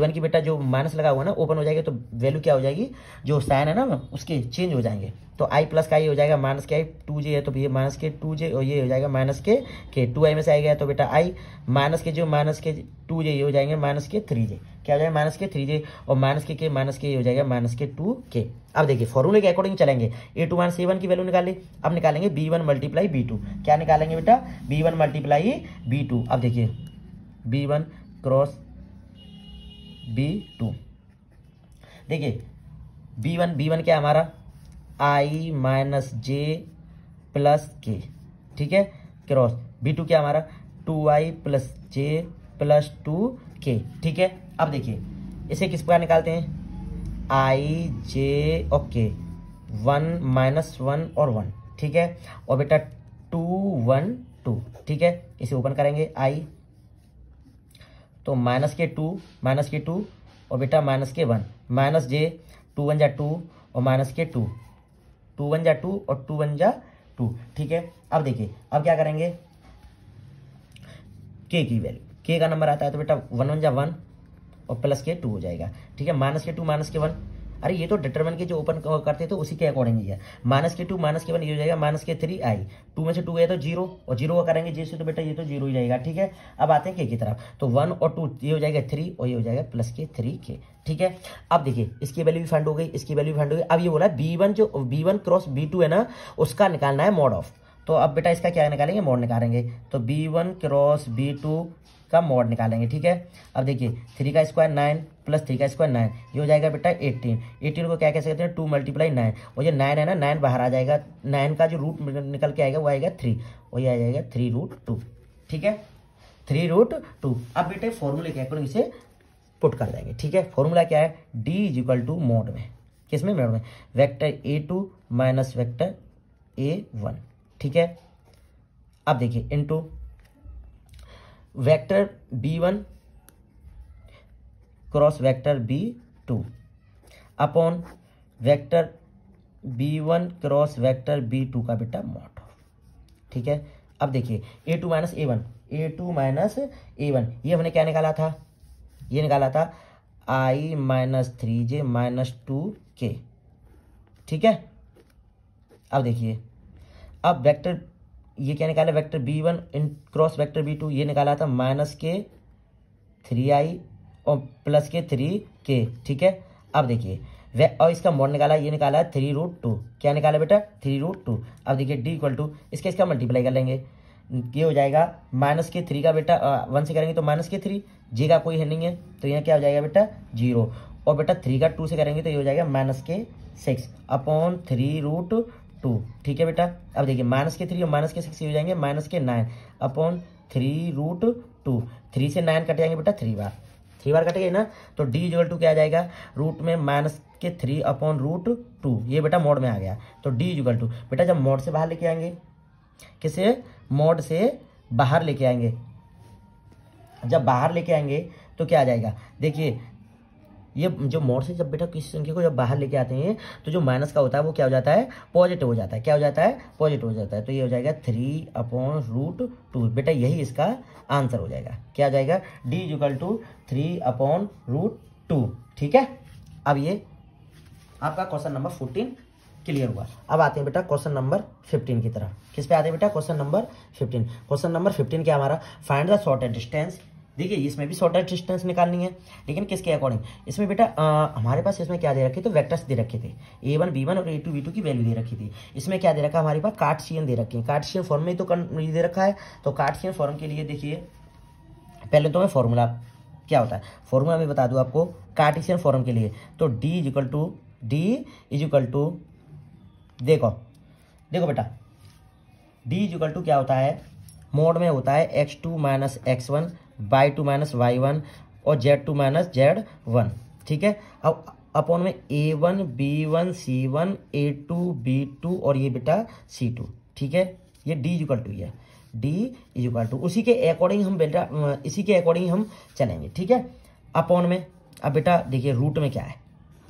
वन की बेटा जो माइनस लगा हुआ ना ओपन हो जाएगी, तो वैल्यू क्या हो जाएगी, जो साइन है ना उसके चेंज हो जाएंगे। तो आई प्लस का ये हो जाएगा माइनस के आई, 2j है तो ये माइनस के 2j और ये हो जाएगा माइनस के 2i में से आएगा तो बेटा आई माइनस के जो माइनस के 2j ये हो जाएंगे माइनस के 3j। क्या हो जाएगा माइनस के 3j और माइनस के हो जाएगा माइनस के 2k। अब देखिए फॉर्मूले के अकॉर्डिंग चलेंगे। a2 माइनस a1 की वैल्यू निकाली, अब निकालेंगे b1 मल्टीप्लाई b2। क्या निकालेंगे बेटा b1 मल्टीप्लाई b2। अब देखिए b1 क्रॉस b2, देखिए b1 क्या हमारा i माइनस जे प्लस के। ठीक है, क्रॉस b2 क्या हमारा 2i plus j plus 2k। ठीक है, अब देखिए इसे किस प्रकार निकालते हैं, i j और k 1 माइनस 1 और 1। ठीक है, और बेटा 2 1 2। ठीक है, इसे ओपन करेंगे i तो माइनस के टू और बेटा माइनस के 1 माइनस जे 2 1 जा 2 और माइनस के 2 2 1 जा 2 और 2 1 जा 2। ठीक है, अब देखिए अब क्या करेंगे, k की वैल्यू, k का नंबर आता है तो बेटा 1 1 जा 1 और प्लस के 2 हो जाएगा। ठीक है, माइनस के 2 माइनस के 1, अरे ये तो डिटरमिनेंट के जो ओपन करते थे उसी के अकॉर्डिंग ही है। माइनस के 2 माइनस के 1 ये हो जाएगा माइनस के 3i, 2 में से 2 गया तो 0 और 0 का करेंगे j से तो बेटा ये तो 0 ही जाएगा। ठीक है, अब आते हैं k की तरफ तो 1 और 2 ये हो जाएगा 3 और ये हो जाएगा प्लस के 3k। ठीक है, अब देखिए इसकी वैल्यू भी फाइंड हो गई, इसकी वैल्यू भी फाइंड हो गई। अब ये बोला b1 जो b1 क्रॉस b2 है ना उसका निकालना है मॉड ऑफ, तो अब बेटा इसका क्या निकालेंगे, मॉड निकालेंगे। तो b1 क्रॉस b2 का मॉड निकालेंगे। ठीक है, अब देखिए 3 का स्क्वायर 9 प्लस 3 का स्क्वायर 9 ये हो जाएगा बेटा 18 को क्या कह सकते हैं 2 मल्टीप्लाई 9 और ये 9 है ना 9 बाहर आ जाएगा, 9 का जो रूट निकल के आएगा वो आएगा 3 और ये आ जाएगा 3√2। ठीक है, 3√2। अब बेटे फॉर्मूले के अकॉर्डिंग इसे पुट कर देंगे। ठीक है, फॉर्मूला क्या है d is equal to mod में, किस में वेक्टर ए टू माइनस वेक्टर a1। ठीक है, अब देखिए into vector b1 cross vector b2 upon vector b1 cross vector b2 का बेटा मॉड। ठीक है, अब देखिए a2 minus a1, a2 minus a1 ये हमने क्या निकाला था, ये निकाला था i minus 3j minus 2k। ठीक है, अब देखिए अब वेक्टर ये क्या निकाला, vector b1 cross vector b2 ये निकाला था माइनस के 3i और प्लस के 3k। ठीक है, अब देखिए और इसका मॉड निकाला, ये निकाला 3√2। क्या निकाला बेटा 3√2। अब देखिए d इक्वल टू इसका इसका मल्टीप्लाई कर लेंगे, ये हो जाएगा माइनस के 3 का बेटा 1 से करेंगे तो माइनस के 3, जे का कोई है नहीं है तो यहाँ क्या हो जाएगा बेटा 0, और बेटा 3 का 2 से करेंगे तो ये हो जाएगा माइनस के 6 अपॉन 3√2। ठीक है बेटा, अब देखिए माइनस के 3 और माइनस के 6 हो जाएंगे माइनस के 9 अपॉन 3√2। 3 से 9 कट जाएंगे बेटा 3 बार कट गए ना, तो d इक्वल टू क्या आ जाएगा रूट में माइनस के 3 अपॉन √2। ये बेटा मोड में आ गया, तो d इक्वल टू बेटा जब मोड से बाहर लेके आएंगे, किसे मोड से बाहर लेके आएंगे, जब बाहर लेके आएंगे तो क्या आ जाएगा, देखिए ये जो मोड से जब बेटा किसी संख्या को जब बाहर लेके आते हैं तो जो माइनस का होता है वो क्या हो जाता है पॉजिटिव हो जाता है, क्या हो जाता है पॉजिटिव हो जाता है। तो ये हो जाएगा 3/√2 बेटा, यही इसका आंसर हो जाएगा, क्या हो जाएगा d इक्वल टू 3/√2। ठीक है, अब ये आपका क्वेश्चन नंबर 14 क्लियर हुआ। अब आते हैं बेटा क्वेश्चन नंबर 15 की तरफ। किस पे आते हैं बेटा क्वेश्चन नंबर 15। क्वेश्चन नंबर 15 क्या हमारा, फाइंड द शॉर्टेस्ट डिस्टेंस। देखिए इसमें भी शॉर्टेस्ट डिस्टेंस निकालनी है, लेकिन किसके अकॉर्डिंग, इसमें बेटा हमारे पास इसमें क्या दे रखे थे, वेक्टर्स दे रखे थे a1 b1 और a2 b2 की वैल्यू दे रखी थी। इसमें क्या दे रखा है हमारे पास, कार्टेशियन दे रखे हैं, कार्टेशियन फॉर्म में तो दे रखा है। तो कार्टेशियन फॉर्म के लिए देखिए पहले तो मैं फॉर्मूला क्या होता है, फॉर्मूला मैं बता दूँ आपको कार्टेशियन फॉर्म के लिए। तो d इज इक्वल टू देखो बेटा d इज इक्वल टू क्या होता है, मोड में होता है x2 minus x1 y2 minus y1 और z2 माइनस z1। ठीक है, अब अपॉन में a1 b1 c1 a2 b2 और ये बेटा c2। ठीक है, ये d इज इक्वल टू है, d इज इक्वल टू उसी के अकॉर्डिंग हम बेटा इसी के अकॉर्डिंग हम चलेंगे। ठीक है, अपॉन में अब बेटा देखिए रूट में क्या है,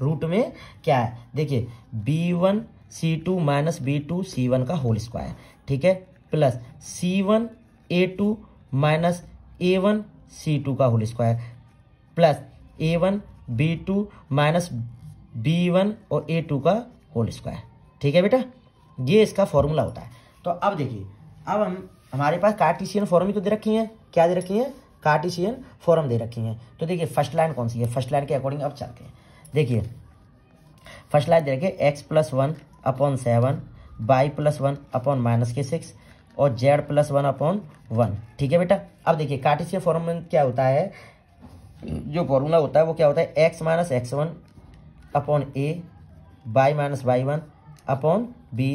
रूट में क्या है देखिए b1 c2 minus b2 c1 का होल स्क्वायर। ठीक है, plus c1 a2 minus a1 c2 का whole square plus a1 b2 minus b1 और a2 का होल स्क्वायर। ठीक है बेटा, ये इसका फॉर्मूला होता है। तो अब देखिए अब हम हमारे पास कार्टेशियन फॉर्म ही तो दे रखी हैं, क्या दे रखी हैं कार्टेशियन फॉर्म दे रखी हैं। तो देखिए फर्स्ट लाइन कौन सी है, फर्स्ट लाइन के अकॉर्डिंग अब चलते हैं। देखिए फर्स्ट लाइन दे रखी है x+1 upon 7 y+1 upon minus के 6 और z+1 अपॉन 1। ठीक है बेटा, अब देखिए कार्टेशियन फॉर्म में क्या होता है, जो फॉर्मूला होता है वो क्या होता है x minus x1 upon a y minus y1 upon b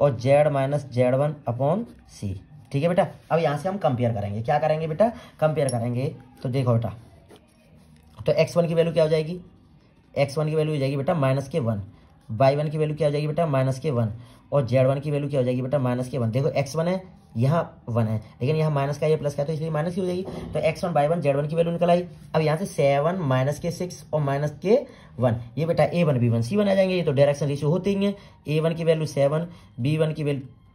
और z minus z1 upon c। ठीक है बेटा, अब यहाँ से हम कंपेयर करेंगे, क्या करेंगे बेटा कंपेयर करेंगे। तो देखो बेटा तो x1 की वैल्यू क्या हो जाएगी, x1 की वैल्यू हो जाएगी बेटा माइनस के 1, y1 की वैल्यू क्या हो जाएगी बेटा माइनस के 1 और z1 की वैल्यू क्या हो जाएगी बेटा माइनस के 1। देखो x1 है यहाँ 1 है, लेकिन यहाँ माइनस का ये प्लस का तो इसलिए माइनस ही हो जाएगी। तो x1 y1 z1 की वैल्यू निकल आई। अब यहाँ से 7 माइनस के 6 और माइनस के 1 ये बेटा a1 b1 c1 आ जाएंगे, ये तो डायरेक्शन रेशियो होते ही हैं। a1 की वैल्यू 7, b1 की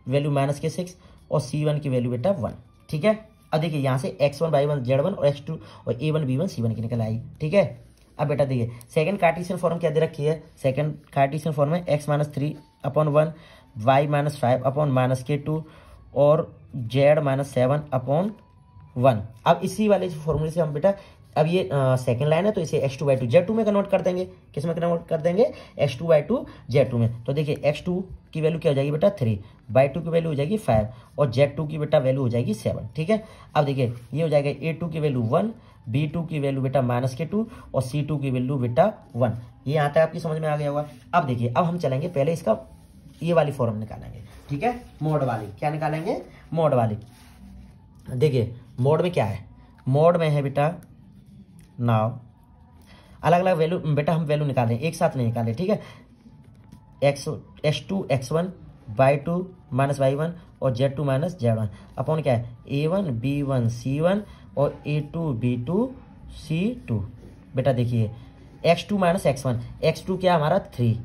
वैल्यू माइनस के 6 और c1 की वैल्यू बेटा 1। ठीक है, अब देखिए यहाँ से x1 y1 z1 और x2 और a1 b1 c1 की निकल आई। ठीक है, अब बेटा देखिए सेकंड कार्टेशियन फॉर्म क्या दे रखी है, सेकंड कार्टेशियन फॉर्म है x minus 3 upon 1 y minus 5 upon minus के 2 और z माइनस 7 अपॉन 1। अब इसी वाले फॉर्मूले से हम बेटा अब ये सेकंड लाइन है तो इसे x2 y2 z2 में कन्वर्ट कर देंगे। किस में कन्वर्ट कर देंगे, x2 y2 z2 में। तो देखिए x2 की वैल्यू क्या हो जाएगी बेटा 3, y2 की वैल्यू हो जाएगी 5 और z2 की बेटा वैल्यू हो जाएगी 7। ठीक है, अब देखिए ये हो जाएगा a2 की वैल्यू 1, b2 की वैल्यू बेटा माइनस के 2 और c2 की वैल्यू बेटा 1। ये आता है आपकी समझ में आ गया होगा। अब देखिए अब हम चलेंगे पहले इसका ये वाली फॉर्म निकालेंगे। ठीक है, मोड वाली क्या निकालेंगे, मोड वाली। देखिए मोड में क्या है, मोड में है बेटा नाव अलग अलग वैल्यू बेटा हम वैल्यू निकाल रहे हैं, एक साथ नहीं निकाल रहे। ठीक है, x two x one Y two minus Y one और Z two minus Z one upon क्या है ए वन बी वन सी वन और ए टू बी टू सी टू। बेटा देखिए x two minus x one, x two क्या हमारा थ्री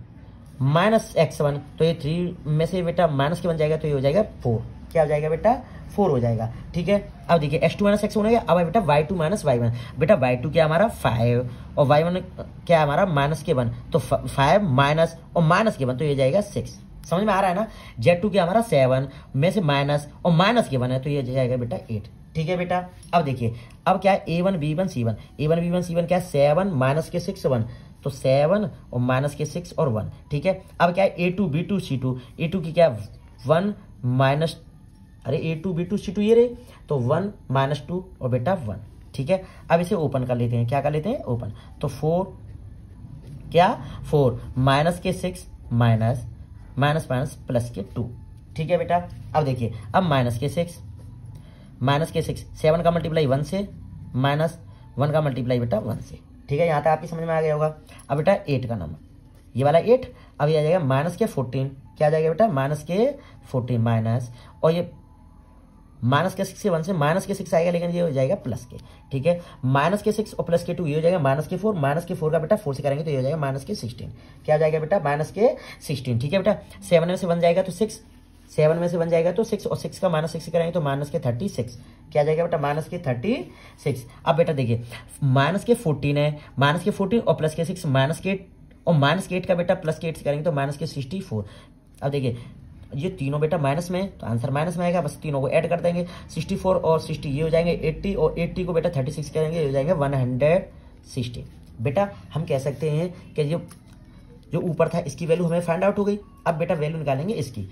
माइनस एक्स वन, तो ये थ्री में से बेटा माइनस के बन जाएगा तो ये हो जाएगा फोर। क्या हो जाएगा बेटा फोर हो जाएगा। ठीक है अब देखिए x two minus x one हो गया। अब बेटा Y two minus Y one, बेटा वाई टू क्या हमारा फाइव और वाई वन क्या हमारा माइनस के वन, तो फाइव माइनस और माइनस के वन तो ये जाएगा सिक्स। समझ में आ रहा है ना। जेड टू क्या हमारा सेवन में से माइनस और माइनस के वन है तो ये जाएगा बेटा एट। ठीक है बेटा अब देखिए अब क्या है ए वन बी वन सी वन, ए वन बी वन सी वन क्या है सेवन माइनस के सिक्स वन, तो सेवन और माइनस के सिक्स और वन। ठीक है अब क्या है ए टू बी टू सी टू, ए टू की क्या वन माइनस अरे ए टू बी टू सी टू ये रहे तो वन माइनस टू और बेटा वन। ठीक है अब इसे ओपन कर लेते हैं, क्या कर लेते हैं ओपन, तो फोर क्या फोर माइनस के six minus minus minus plus के टू। ठीक है बेटा अब देखिए अब माइनस के सिक्स सेवन का मल्टीप्लाई वन से माइनस वन का मल्टीप्लाई बेटा वन से। ठीक है यहाँ तक आपकी समझ में आ गया होगा। अब बेटा एट का नंबर ये वाला एट, अब ये आ जाएगा माइनस के फोर्टीन, क्या आ जाएगा बेटा माइनस के फोर्टीन माइनस और ये माइनस के सिक्स से वन से माइनस के सिक्स आएगा लेकिन ये हो जाएगा प्लस के। ठीक है माइनस के सिक्स और प्लस के टू ये हो जाएगा माइनस के फोर का बेटा फोर से करेंगे तो ये हो जाएगा माइनस के सिक्सटीन। क्या आ जाएगा बेटा माइनस के सिक्सटीन। ठीक है बेटा सेवन में से वन जाएगा तो सिक्स, सेवन में से वन जाएगा तो सिक्स और सिक्स का माइनस सिक्स करेंगे तो माइनस के थर्टी सिक्स। क्या आ जाएगा बेटा माइनस के थर्टी सिक्स। अब बेटा देखिए माइनस के फोर्टीन है, माइनस के फोर्टीन और प्लस के सिक्स माइनस के एट और माइनस के एट का बेटा प्लस के एट से करेंगे तो माइनस के सिक्सटी फोर। अब देखिए ये तीनों बेटा माइनस में है तो आंसर माइनस में आएगा, बस तीनों को ऐड कर देंगे 64 और 60 ये हो जाएंगे 80 और 80 को बेटा 36 करेंगे ये हो जाएंगे 160। बेटा हम कह सकते हैं कि जो ऊपर था इसकी वैल्यू हमें फाइंड आउट हो गई। अब बेटा वैल्यू निकालेंगे इसकी।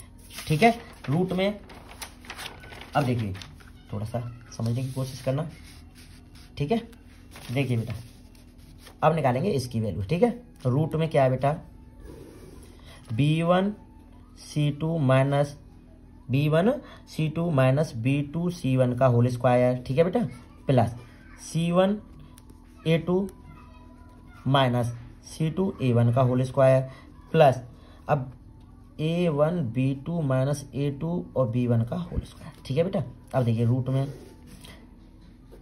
ठीक है रूट में अब देखिए थोड़ा सा समझने की कोशिश करना। ठीक है देखिए बेटा अब निकालेंगे इसकी वैल्यू। ठीक है रूट में क्या है बेटा बी वन सी टू माइनस बी वन सी टू माइनस बी टू सी वन का होल स्क्वायर। ठीक है बेटा प्लस सी वन ए टू माइनस सी टू ए वन का होल स्क्वायर प्लस अब ए वन बी टू माइनस ए टू और बी वन का होल स्क्वायर। ठीक है बेटा अब देखिए रूट में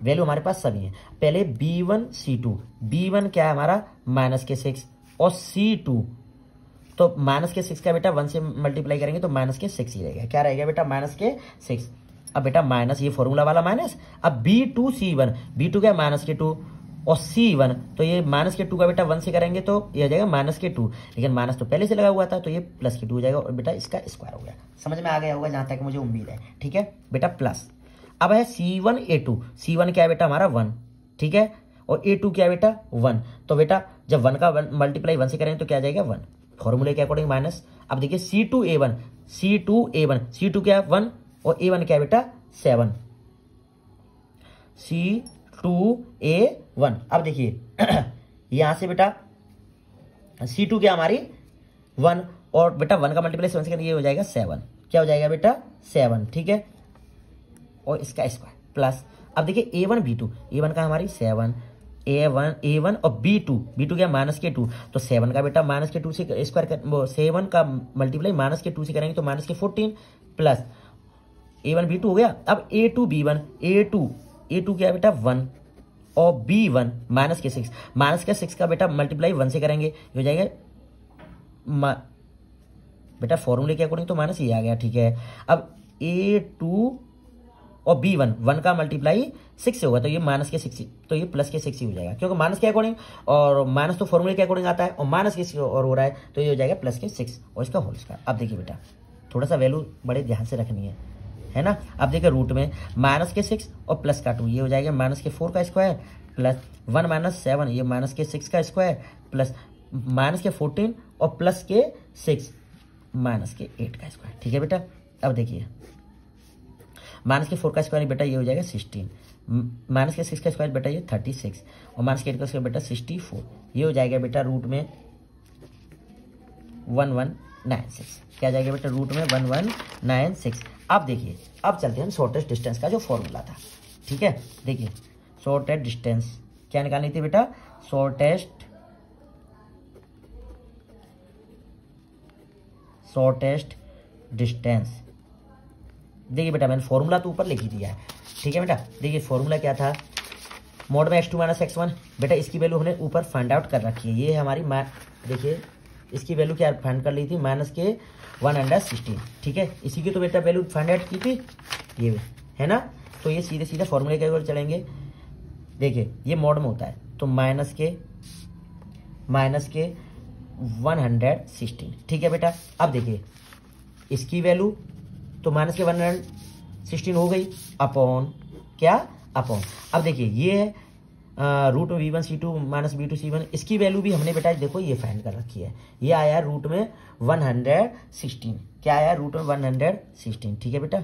वैल्यू हमारे पास सभी है। पहले बी वन सी टू, बी वन क्या है हमारा माइनस के सिक्स और सी टू तो माइनस के सिक्स का बेटा वन से मल्टीप्लाई करेंगे तो माइनस के सिक्स ही रहेगा। क्या रहेगा बेटा माइनस के सिक्स। अब बेटा माइनस ये फॉर्मूला वाला माइनस, अब बी टू सी वन, बी टू क्या माइनस के टू और सी वन तो ये माइनस के टू का बेटा वन से करेंगे तो ये हो जाएगा माइनस के टू, लेकिन माइनस तो पहले से लगा हुआ था तो ये प्लस के टू हो जाएगा और बेटा इसका स्क्वायर हो गया। समझ में आ गया होगा जहाँ तक मुझे उम्मीद है। ठीक है बेटा प्लस अब है सी वन ए टू, सी वन क्या है बेटा हमारा वन। ठीक है और ए टू क्या है बेटा वन, तो बेटा जब वन का मल्टीप्लाई वन से करेंगे तो क्या आ जाएगा वन, फॉर्मूले के अकॉर्डिंग माइनस। अब देखिए सी टू ए वन, सी टू ए वन, सी टू क्या है वन और ए वन क्या है बेटा सेवन, सी टू ए वन। अब देखिए यहां से बेटा सी टू क्या हमारी वन और बेटा वन का मल्टीप्लाई सेवन से करेंगे हो जाएगा सेवन। क्या हो जाएगा बेटा सेवन। ठीक है और इसका स्क्वायर प्लस अब देखिए A one B two, A one का हमारी सेवन ए वन और बी टू क्या माइनस के टू तो सेवन का बेटा माइनस के टू से स्क्वायर, सेवन का मल्टीप्लाई माइनस के टू से करेंगे तो माइनस के फोर्टीन प्लस ए वन बी टू हो गया। अब A two B one, A two क्या बेटा वन और बी वन माइनस के सिक्स, माइनस के सिक्स का बेटा मल्टीप्लाई वन से करेंगे हो जाएगा बेटा फॉर्मूले के अकॉर्डिंग तो माइनस ये आ गया। ठीक है अब ए टू और बी वन, वन का मल्टीप्लाई सिक्स से होगा तो ये माइनस के सिक्स तो ये प्लस के सिक्स ही हो जाएगा क्योंकि माइनस के अकॉर्डिंग और माइनस तो फॉर्मूले के अकॉर्डिंग आता है और माइनस के और हो रहा है तो ये हो जाएगा प्लस के सिक्स और इसका होल स्क्वायर। अब देखिए बेटा थोड़ा सा वैल्यू बड़े ध्यान से रखनी है ना। अब देखिए रूट में माइनस के सिक्स और प्लस का टू ये हो जाएगा माइनस के फोर का square plus one minus seven ये माइनस के सिक्स का स्क्वायर प्लस माइनस के फोर्टीन और प्लस के सिक्स माइनस के एट का स्क्वायर। ठीक है बेटा अब देखिए माइनस के फोर का स्क्वायर बेटा ये हो जाएगा सिक्सटीन, माइनस के सिक्स का स्क्वायर बेटा ये थर्टी सिक्स और माइनस के एट का स्क्वायर बेटा सिक्सटी फोर ये हो जाएगा बेटा रूट में वन वन नाइन सिक्स। क्या जाएगा बेटा रूट में वन वन नाइन सिक्स। अब देखिए अब चलते हैं शॉर्टेस्ट डिस्टेंस का जो फॉर्मूला था। ठीक है देखिए शॉर्टेस्ट डिस्टेंस क्या निकालनी थी बेटा, शॉर्टेस्ट डिस्टेंस। देखिए बेटा मैंने फॉर्मूला तो ऊपर लिख ही दिया है, ठीक है बेटा। देखिए फॉर्मूला क्या था, मोड में x2 माइनस x1। बेटा इसकी वैल्यू हमने ऊपर फाइंड आउट कर रखी है, ये हमारी देखिए इसकी वैल्यू क्या फाइंड कर ली थी, माइनस के 116, ठीक है। इसी की तो बेटा वैल्यू फाइंड आउट की थी, ये है ना। तो ये सीधे सीधे फॉर्मूले के ऊपर चलेंगे। देखिए ये मोड में होता है तो माइनस के 116, ठीक है बेटा। अब देखिए इसकी वैल्यू तो माइनस के 116 हो गई अपॉन क्या, अपॉन। अब देखिए ये है रूट में v1c2 माइनस v2c1, इसकी वैल्यू भी हमने बेटा देखो ये फाइंड कर रखी है। ये आया रूट में 116, क्या आया रूट में 116, ठीक है बेटा।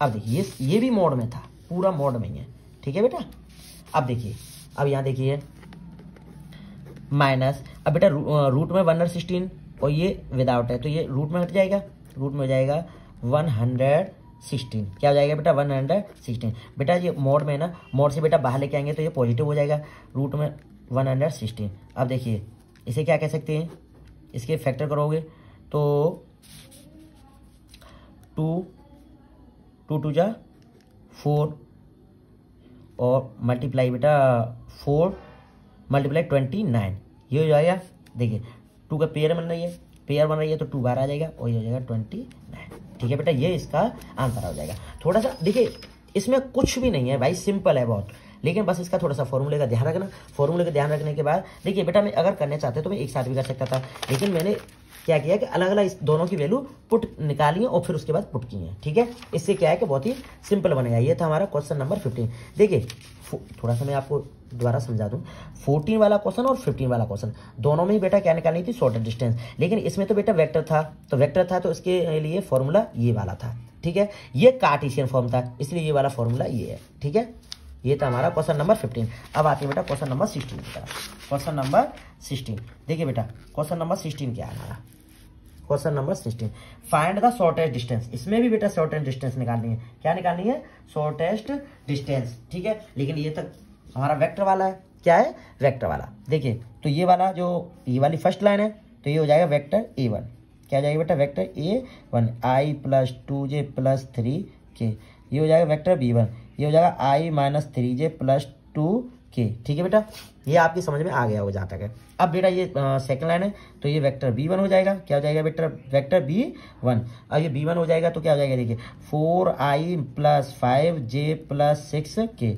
अब देखिए ये भी मोड में था, पूरा मोड में ही है, ठीक है बेटा। अब देखिए अब यहाँ देखिए माइनस, अब बेटा रूट में 116 और ये विदाउट है तो ये रूट में हट जाएगा, रूट में हो जाएगा 116, क्या हो जाएगा बेटा 116। बेटा ये मोड में है ना, मोड से बेटा बाहर लेके आएंगे तो ये पॉजिटिव हो जाएगा, रूट में 116। अब देखिए इसे क्या कह सकते हैं, इसके फैक्टर करोगे तो 2 2 जा 4 और मल्टीप्लाई बेटा 4 मल्टीप्लाई 29, ये हो जाएगा। देखिए 2 का पेयर बन रही है, पेयर बन रही है तो 2 बार आ जाएगा और ये हो जाएगा 29, ठीक है बेटा। ये इसका आंसर हो जाएगा। थोड़ा सा देखिए इसमें कुछ भी नहीं है भाई, सिंपल है बहुत, लेकिन बस इसका थोड़ा सा फॉर्मूले का ध्यान रखना। फॉर्मूले का ध्यान रखने के बाद देखिए बेटा मैं अगर करने चाहते तो मैं एक साथ भी कर सकता था, लेकिन मैंने क्या किया कि अलग अलग दोनों की वैल्यू पुट निकाली है और फिर उसके बाद पुट की है, ठीक है। इससे क्या है कि बहुत ही सिंपल बनेगा। ये था हमारा क्वेश्चन नंबर 15। देखिए थोड़ा सा मैं आपको दोबारा समझा दूं, 14 वाला क्वेश्चन और 15 वाला क्वेश्चन दोनों में ही बेटा क्या निकालनी थी, शॉर्टेस्ट डिस्टेंस। लेकिन इसमें तो बेटा वेक्टर था तो इसके लिए फॉर्मूला ये वाला था, ठीक है। ये कार्टेशियन फॉर्म था इसलिए ये वाला फॉर्मूला ये है, ठीक है। ये था हमारा क्वेश्चन नंबर 15। अब आते हैं बेटा क्वेश्चन नंबर 16 की तरफ। क्वेश्चन नंबर 16 देखिए बेटा, क्वेश्चन नंबर 16 क्या है हमारा, question number 16 find the shortest distance. इसमें भी बेटा शॉर्टेस्ट डिस्टेंस निकालनी है, क्या निकालनी है, शॉर्टेस्ट डिस्टेंस, ठीक है। लेकिन ये तक हमारा वेक्टर वाला है, क्या है, वेक्टर वाला। देखिए तो ये वाला जो ये वाली फर्स्ट लाइन है तो ये हो जाएगा वेक्टर a1, क्या हो जाएगा बेटा vector a1 i + 2j + 3k। ये हो जाएगा वेक्टर b1, ये हो जाएगा i - 3j + 2k, ठीक है बेटा। ये आपकी समझ में आ गया हो जाता है। अब बेटा ये सेकंड लाइन है तो ये वेक्टर b1 हो जाएगा, क्या हो जाएगा बेटा वेक्टर b1। अब ये b1 हो जाएगा तो क्या हो जाएगा, देखिए 4i + 5j + 6k।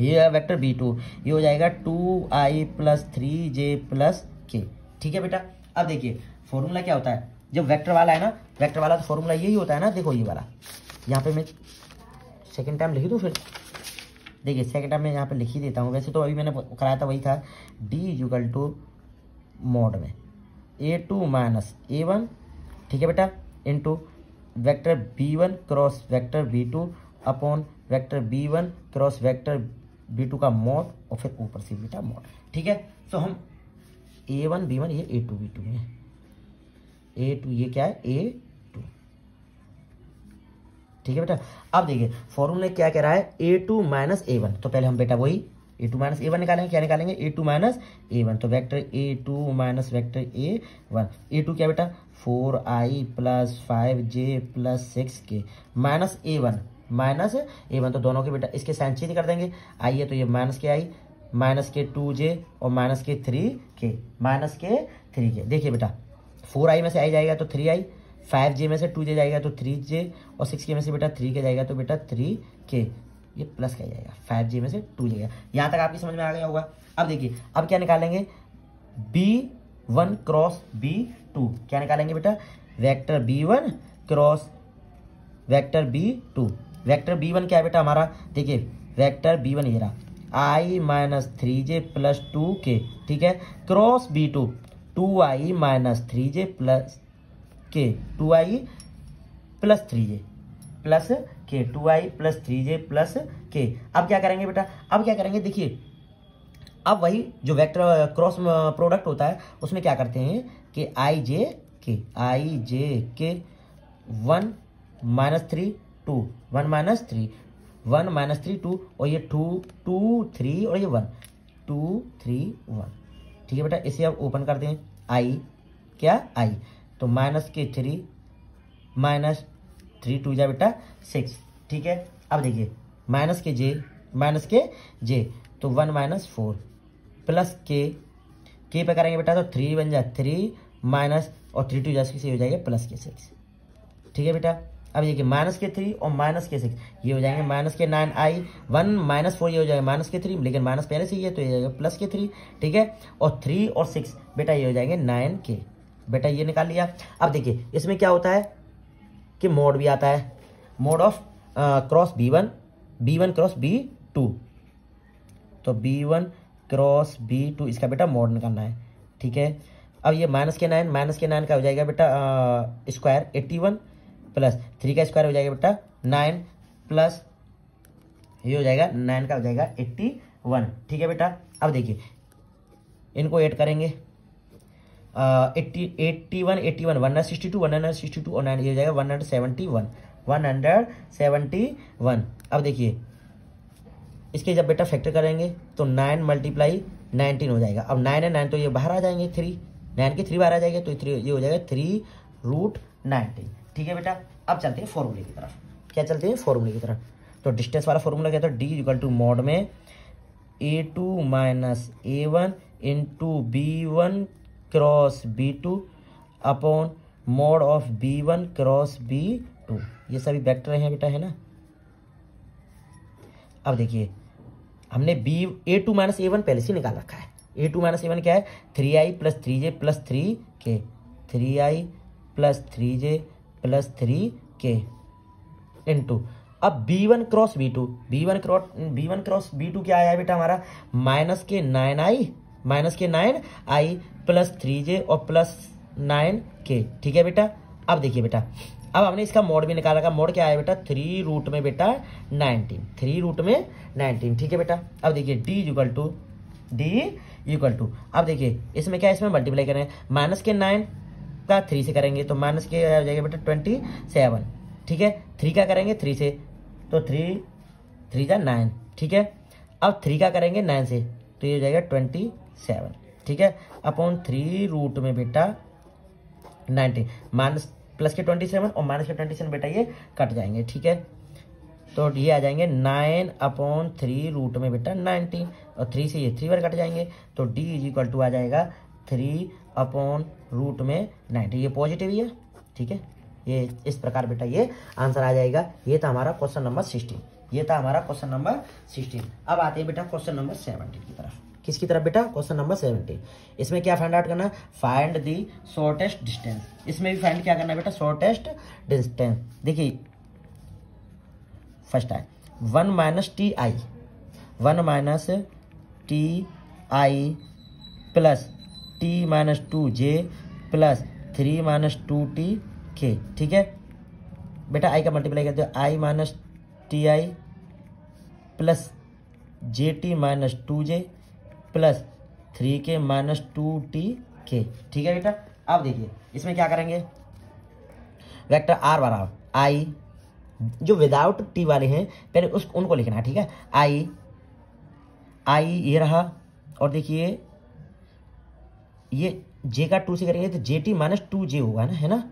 ये है वेक्टर b2, ये हो जाएगा 2i + 3j + k, ठीक है बेटा। अब देखिए फॉर्मूला क्या होता है, जब वेक्टर वाला है ना, वेक्टर वाला तो फॉर्मूला यही होता है ना। देखो ये वाला यहाँ पे मैं सेकेंड टाइम लिखी दूँ, फिर देखिए सेकेंड टाइम मैं यहाँ पे लिख ही देता हूँ। वैसे तो अभी मैंने कराया था वही था, d मोड में a2 - a1, ठीक है बेटा, into vector b1 cross vector b2 upon vector b1 cross vector b2 का मोड और फिर ऊपर से बीटा मोड, ठीक है। सो हम a1 b1 ये a2 b2 है, a2 ये क्या है a2, ठीक है बेटा। अब देखिए फॉर्मूले क्या कह रहा है, a2 - a1। तो पहले हम बेटा वही a2 - a1 निकालेंगे, क्या निकालेंगे a2 - a1। तो vector a2 - vector a1, a2 क्या बेटा 4i + 5j + 6k minus a1 तो दोनों के बेटा इसके साइन चेंज कर देंगे। आई है तो ये माइनस के आई, माइनस के 2j और माइनस के 3k, माइनस के 3k। देखिए बेटा 4i में से आई जाएगा तो 3i, 5j में से 2j जाएगा तो 3j और 6k में से बेटा 3k जाएगा तो बेटा 3k। ये प्लस क्या जाएगा, 5j में से 2j जाएगा। यहाँ तक आपकी समझ में आ गया होगा। अब देखिए अब क्या निकालेंगे, b1 क्रॉस b2, क्या निकालेंगे बेटा vector b1 cross vector b2। Vector b1 क्या है बेटा हमारा, देखिए वेक्टर b1 ये रहा i - 3j + 2k, ठीक है, cross b2 2i - 3j + k 2i + 3j + k 2i + 3j + k। अब क्या करेंगे बेटा, अब क्या करेंगे, देखिए अब वही जो वेक्टर क्रॉस प्रोडक्ट होता है उसमें क्या करते हैं कि i j k 1 - 3 2 और ये 2 2 3 और ये 1 2 3 1, ठीक है बेटा। इसे अब ओपन करते हैं, आई क्या आई तो माइनस के थ्री माइनस थ्री टू जा बेटा सिक्स, ठीक है। अब देखिए माइनस के जे तो वन माइनस फोर प्लस के पे करेंगे बेटा तो थ्री बन जाए थ्री माइनस और थ्री टू जा सिक्स, ये हो जाएगा प्लस के सिक्स, ठीक है बेटा। अब देखिए माइनस के थ्री और माइनस के सिक्स ये हो जाएंगे माइनस के nine I one minus four, ये हो जाएगा माइनस के थ्री, लेकिन माइनस पहले से ही है तो ये हो जाएगा प्लस के थ्री, ठीक है। और थ्री और सिक्स बेटा ये हो जाएंगे नाइन के, बेटा ये निकाल लिया। अब देखिए इसमें क्या होता है कि मोड भी आता है, mod of cross B one cross B two, तो B one cross B two इसका बेटा मोड निकालना है, ठीक है। अब ये माइनस के नाइन का हो जाएगा बेटा square eighty one plus three का स्क्वायर हो जाएगा बेटा नाइन प्लस ये हो जाएगा नाइन का हो जाएगा एट्टी वन, ठीक है बेटा। अब देखिए इनको ऐड करेंगे eighty one one hundred sixty two और नाइन ये हो जाएगा वन हंड्रेड सेवेंटी वन अब देखिए इसके जब बेटा फैक्टर करेंगे तो नाइन मल्टीप्लाई नाइनटीन हो जाएगा। अब नाइन है नाइन तो ये बाहर आ जाएंगे, थ्री नाइन के थ्री बाहर आ जाएगा तो थ्री ये हो जाएगा थ्री रूट नाइनटीन, ठीक है बेटा। अब चलते हैं फॉर्मूले की तरफ, क्या चलते हैं फॉर्मूले की तरफ। तो डिस्टेंस वाला फॉर्मूला क्या था, डी इक्वल टू मोड में ए two minus A one into B one cross B two upon mod of B one cross B two, ये सभी वेक्टर हैं बेटा, है ना। अब देखिए हमने बी ए टू माइनस ए वन पहले से निकाल रखा है, ए टू माइनस ए वन क्या है थ्री आई plus three J plus three K, three आई plus three J plus three K into अब B one cross B two, B one cross B two क्या आया बेटा हमारा माइनस के nine I plus three J और plus nine के, ठीक है बेटा। अब देखिए बेटा अब हमने इसका मोड भी निकाला, मोड क्या आया बेटा थ्री रूट में बेटा नाइनटीन, ठीक है बेटा। अब देखिए डी इक्वल टू अब देखिए इसमें क्या है, इसमें मल्टीप्लाई करें माइनस के नाइन का थ्री से करेंगे तो माइनस के हो जाएगा बेटा ट्वेंटी सेवन, ठीक है। थ्री का करेंगे थ्री से तो थ्री थ्री जा नाइन, ठीक है। अब थ्री का करेंगे नाइन से तो ये हो जाएगा ट्वेंटी सेवन, ठीक है। अपॉन थ्री रूट में बेटा नाइनटीन माइनस प्लस के ट्वेंटी सेवन और माइनस के ट्वेंटी सेवन बेटा ये कट जाएंगे, ठीक है। तो ये आ जाएंगे नाइन अपॉन थ्री रूट में बेटा नाइनटीन और थ्री से ये थ्री बार कट जाएंगे तो डी इज इक्वल टू आ जाएगा थ्री अपॉन रूट में नाइनटीन, ये पॉजिटिव ही है, ठीक है। ये इस प्रकार बेटा ये आंसर आ जाएगा। ये था हमारा क्वेश्चन नंबर 16, ये था हमारा क्वेश्चन नंबर 16। अब आते हैं बेटा क्वेश्चन नंबर 17 की तरफ, किसकी तरफ बेटा क्वेश्चन नंबर 17। इसमें क्या फाइंड आउट करना, फाइंड दी शॉर्टेस्ट डिस्टेंस, इसमें भी फाइंड क्या करना बेटा शॉर्टेस्ट डिस्टेंस। देखिए फर्स्ट है one minus T I, one minus T I plus T minus two J plus three minus two T K, ठीक है बेटा। आई का मल्टीप्लाई करते हो I minus T I plus J T minus two J plus three K minus two T K, ठीक है बेटा। अब देखिए इसमें क्या करेंगे वेक्टर आर बराबर आई, जो विदाउट टी वाले हैं पहले उस उनको लिखना है, ठीक है। आई आई ये रहा और देखिए ये जे का टू से करेंगे तो जे टी माइनस टू जे होगा ना, है ना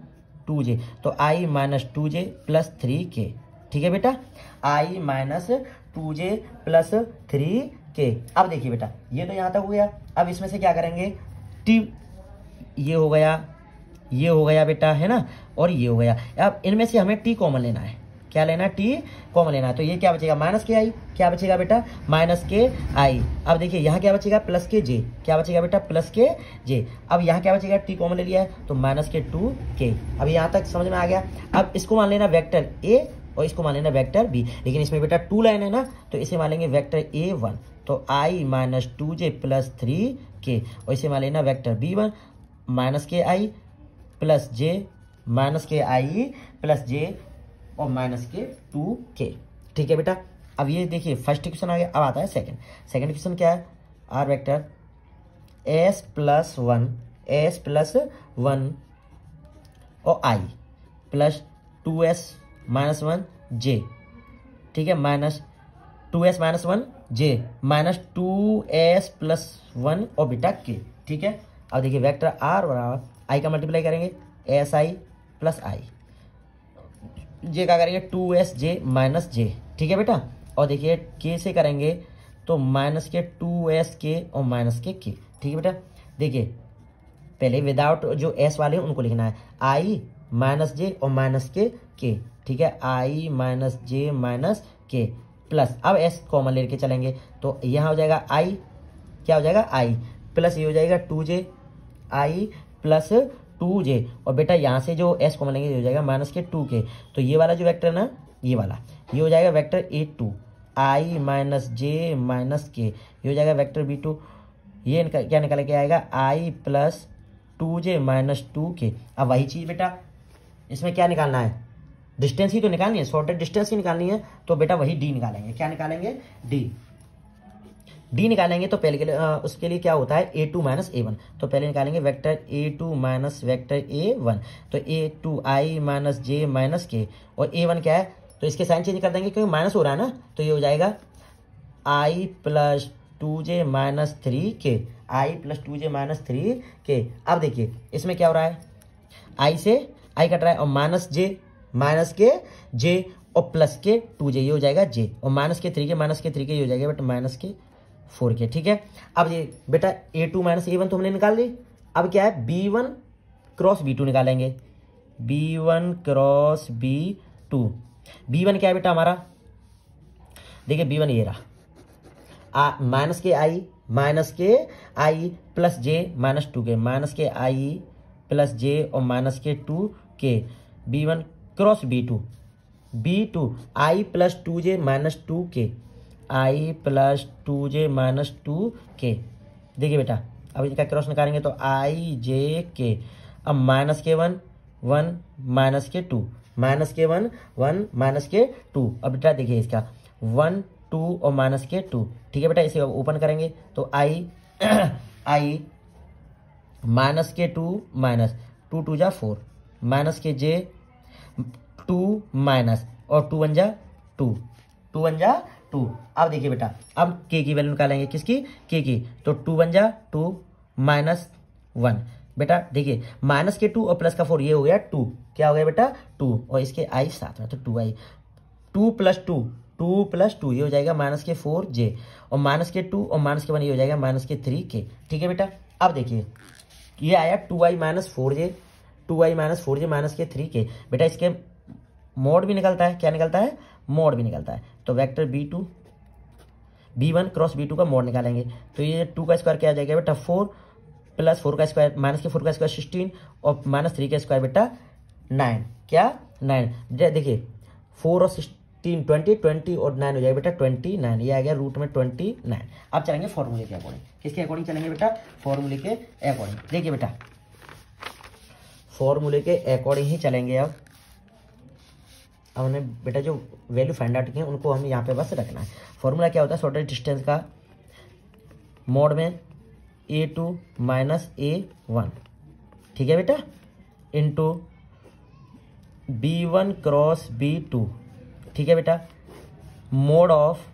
टू जे, तो आई माइनस टू जे प्लस थ्री के, ठीक है बेटा। आई माइनस टू जे प्लस थ्री के। अब देखिए बेटा ये तो यहाँ तक हो गया। अब इसमें से क्या करेंगे टी ये हो गया, ये हो गया बेटा, है ना, और ये हो गया। अब इनमें से हमें टी कॉमन लेना है, क्या लेना है टी कॉमन लेना है, तो ये क्या बचेगा माइनस के आई, क्या बचेगा बेटा माइनस के आई। अब देखिए यहाँ क्या बचेगा प्लस के जे, क्या बचेगा बेटा प्लस के जे। अब यहाँ क्या बचेगा टी कॉमन ले लिया है तो माइनस के टू के। अब यहाँ तक समझ में आ गया। अब इसको मान लेना वेक्टर ए और इसको मान लेना वेक्टर बी, लेकिन इसमें बेटा टू लाइन है ना तो इसे मान लेंगे वेक्टर ए वन, तो आई माइनस टू जे प्लस थ्री के, और इसे मान लेना वेक्टर बी वन माइनस के आई प्लस जे माइनस के आई प्लस जे और माइनस के टू के, ठीक है बेटा। अब ये देखिए फर्स्ट क्वेश्चन आ गया। अब आता है सेकंड, सेकंड क्वेश्चन क्या है are vector S plus one, S plus one और आई plus two S minus one जे, ठीक है minus two S minus one जे minus two S plus one और बेटा के, ठीक है। अब देखिए वेक्टर आर बराबर आई का मल्टीप्लाई करेंगे एस आई प्लस आई, जे क्या करेंगे टू एस जे माइनस जे, ठीक है बेटा। और देखिए के से करेंगे तो माइनस के टू एस के और माइनस के, ठीक है बेटा। देखिए पहले विदाउट जो एस वाले हैं उनको लिखना है, आई माइनस जे और माइनस के, ठीक है, आई माइनस जे माइनस के प्लस। अब एस कॉमन लेके चलेंगे तो यहाँ हो जाएगा आई, क्या हो जाएगा आई प्लस ये हो जाएगा टू जे आई प्लस टू जे, और बेटा यहाँ से जो एस कॉमन लेंगे ये हो जाएगा माइनस के टू के। तो ये वाला जो वेक्टर है ना, ये वाला, ये हो जाएगा वेक्टर ए टू आई माइनस जे माइनस के, ये हो जाएगा वेक्टर बी टू, ये क्या निकल के आएगा आई प्लस टू जे माइनस टू के। अब वही चीज़ बेटा इसमें क्या निकालना है, डिस्टेंस ही तो निकालनी है, शॉर्टेस्ट डिस्टेंस ही निकालनी है, तो बेटा वही डी निकालेंगे। क्या निकालेंगे, डी। डी निकालेंगे तो पहले के लिए उसके लिए क्या होता है, ए टू माइनस ए वन, तो पहले निकालेंगे वेक्टर ए टू माइनस वेक्टर ए वन, तो ए टू आई माइनस जे माइनस के, और ए वन क्या है तो इसके साइन चेंज कर देंगे क्योंकि माइनस हो रहा है ना, तो ये हो जाएगा आई प्लस टू जे माइनस थ्री के, आई प्लस टू जे माइनस थ्री के। अब देखिए इसमें क्या हो रहा है, आई से आई कट रहा है और माइनस के जे और प्लस के टू जे, ये हो जाएगा जे, और माइनस के थ्री के ये हो जाएगा बट माइनस के फोर के, ठीक है। अब ये बेटा ए टू माइनस ए वन तो हमने निकाल ली, अब क्या है B one cross B two निकालेंगे, B one cross B two. B one क्या है बेटा हमारा, देखिए बी वन ये रहा, माइनस के आई प्लस जे माइनस टू के, माइनस के आई प्लस जे और माइनस के टू के, B one cross B two आई प्लस टू जे माइनस टू के, आई प्लस टू जे माइनस टू के। देखिए बेटा अब इनका क्रॉस निकालेंगे तो आई जे के, अब माइनस के वन वन माइनस के टू, माइनस के वन वन माइनस के टू। अब बेटा देखिए इसका वन टू और माइनस के टू, ठीक है बेटा। इसे ओपन करेंगे तो आई आई माइनस के टू माइनस टू टू जा फोर, माइनस के जे टू माइनस और टू वन जा टू, टू वन जा टू। अब देखिए बेटा अब के की वैल्यू निकालेंगे, किसकी, के की, तो टू वन जा टू माइनस वन। बेटा देखिए माइनस के टू और प्लस का फोर, ये हो गया टू, क्या हो गया बेटा टू, और इसके आई साथ में तो टू आई, two plus two, two plus two ये हो जाएगा माइनस के फोर जे, और माइनस के टू और माइनस के वन ये हो जाएगा माइनस के थ्री के, ठीक है बेटा। अब देखिए ये आया टू आई माइनस फोर जे, टू आई माइनस फोर जे माइनस के थ्री के। बेटा इसके मोड भी निकलता है, क्या निकलता है, मोड भी निकलता है, तो vector B two, B one cross B two का मोड निकालेंगे तो ये टू का स्क्वायर क्या आ जाएगा बेटा फोर, प्लस फोर का स्क्वायर माइनस के फोर का स्क्वायर सिक्सटीन, और माइनस थ्री का स्क्वायर बेटा नाइन, क्या नाइन। देखिए फोर और सिक्सटीन ट्वेंटी, ट्वेंटी और नाइन हो जाएगा बेटा ट्वेंटी नाइन, ये आ गया रूट में ट्वेंटी नाइन। अब चलेंगे फॉर्मूले के अकॉर्डिंग, किसके अकॉर्डिंग चलेंगे बेटा, फॉर्मूले के अकॉर्डिंग। देखिए बेटा फॉर्मूले के अकॉर्डिंग ही चलेंगे। अब हमने बेटा जो वैल्यू फाइंड आउट किए उनको हम यहाँ पे बस रखना है। फॉर्मूला क्या होता है शॉर्टेस्ट डिस्टेंस का, मोड में ए टू माइनस ए वन, ठीक है बेटा, into B one cross B two, ठीक है बेटा, mod of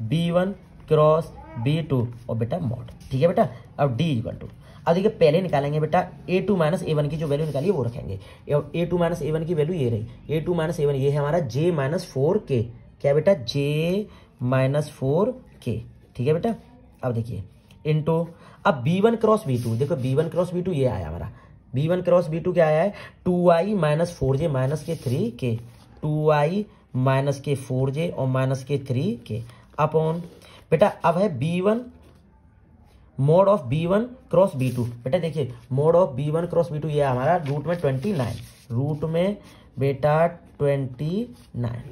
B one cross B two और बेटा मोड, ठीक है बेटा। अब डी इक्वल टू, अब देखिए पहले निकालेंगे बेटा ए टू माइनस ए वन की जो वैल्यू निकाली है वो रखेंगे, a two minus A one की वैल्यू ये रही, ए टू माइनस ए वन ये है हमारा जे माइनस फोर के, क्या बेटा जे माइनस फोर के, ठीक है बेटा। अब देखिए इंटू, अब B one cross B two, देखो B one cross B two ये आया हमारा, B one cross B two क्या आया है टू आई माइनस फोर जे माइनस के थ्री के, टू आई माइनस के फोर जे और माइनस के थ्री के अपॉन बेटा। अब है B one mod of B one cross B two, बेटा देखिए mod of B one cross B two ये हमारा रूट में ट्वेंटी नाइन, रूट में बेटा ट्वेंटी नाइन,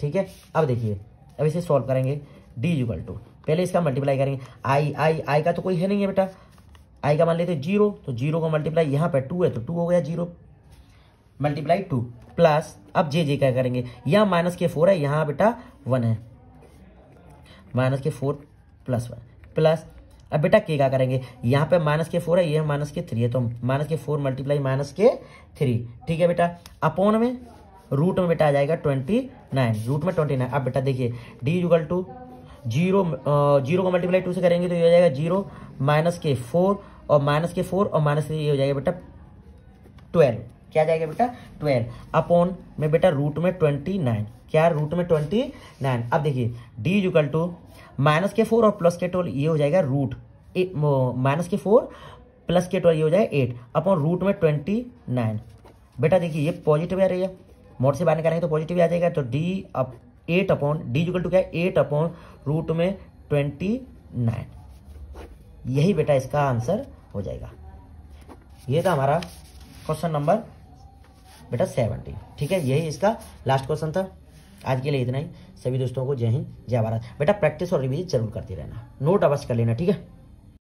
ठीक है। अब देखिए अब इसे सॉल्व करेंगे, डी इक्वल टू पहले इसका मल्टीप्लाई करेंगे, आई आई आई का तो कोई है नहीं है बेटा, आई का मान लेते जीरो, तो जीरो का मल्टीप्लाई यहाँ पर टू है तो टू हो गया जीरो मल्टीप्लाई टू प्लस। अब जे जे क्या करेंगे, यहाँ माइनस के फोर है यहाँ बेटा वन है, माइनस के फोर प्लस वन प्लस। अब बेटा के क्या करेंगे, यहाँ पे माइनस के फोर है ये माइनस के थ्री है, तो माइनस के फोर मल्टीप्लाई माइनस के थ्री, ठीक है बेटा, अपॉन में रूट में बेटा आ जाएगा ट्वेंटी नाइन, रूट में ट्वेंटी नाइन। अब बेटा देखिए D equal to zero, zero को मल्टीप्लाई टू से करेंगे तो ये हो जाएगा जीरो माइनस के फोर और माइनस के फोर और माइनस ये हो जाएगा बेटा 12, क्या जाएगा बेटा 12 अपॉन में बेटा रूट में 29, क्या रूट में 29। अब देखिए D is equal to minus के 4 और प्लस के 12, ये हो जाएगा रूट माइनस के 4 प्लस के 12 ये हो जाएगा 8 अपॉन रूट में 29। बेटा देखिए ये पॉजिटिव आ रही है, मोड से बाहर निकालेंगे तो पॉजिटिव आ जाएगा, तो डी अब 8 upon D is equal to क्या है 8 अपॉन रूट में 29, यही बेटा इसका आंसर हो जाएगा। ये था हमारा क्वेश्चन नंबर बेटा 17, ठीक है, यही इसका लास्ट क्वेश्चन था। आज के लिए इतना ही, सभी दोस्तों को जय हिंद जय भारत। बेटा प्रैक्टिस और रिवीजन जरूर करते रहना, नोट अवश्य कर लेना, ठीक है।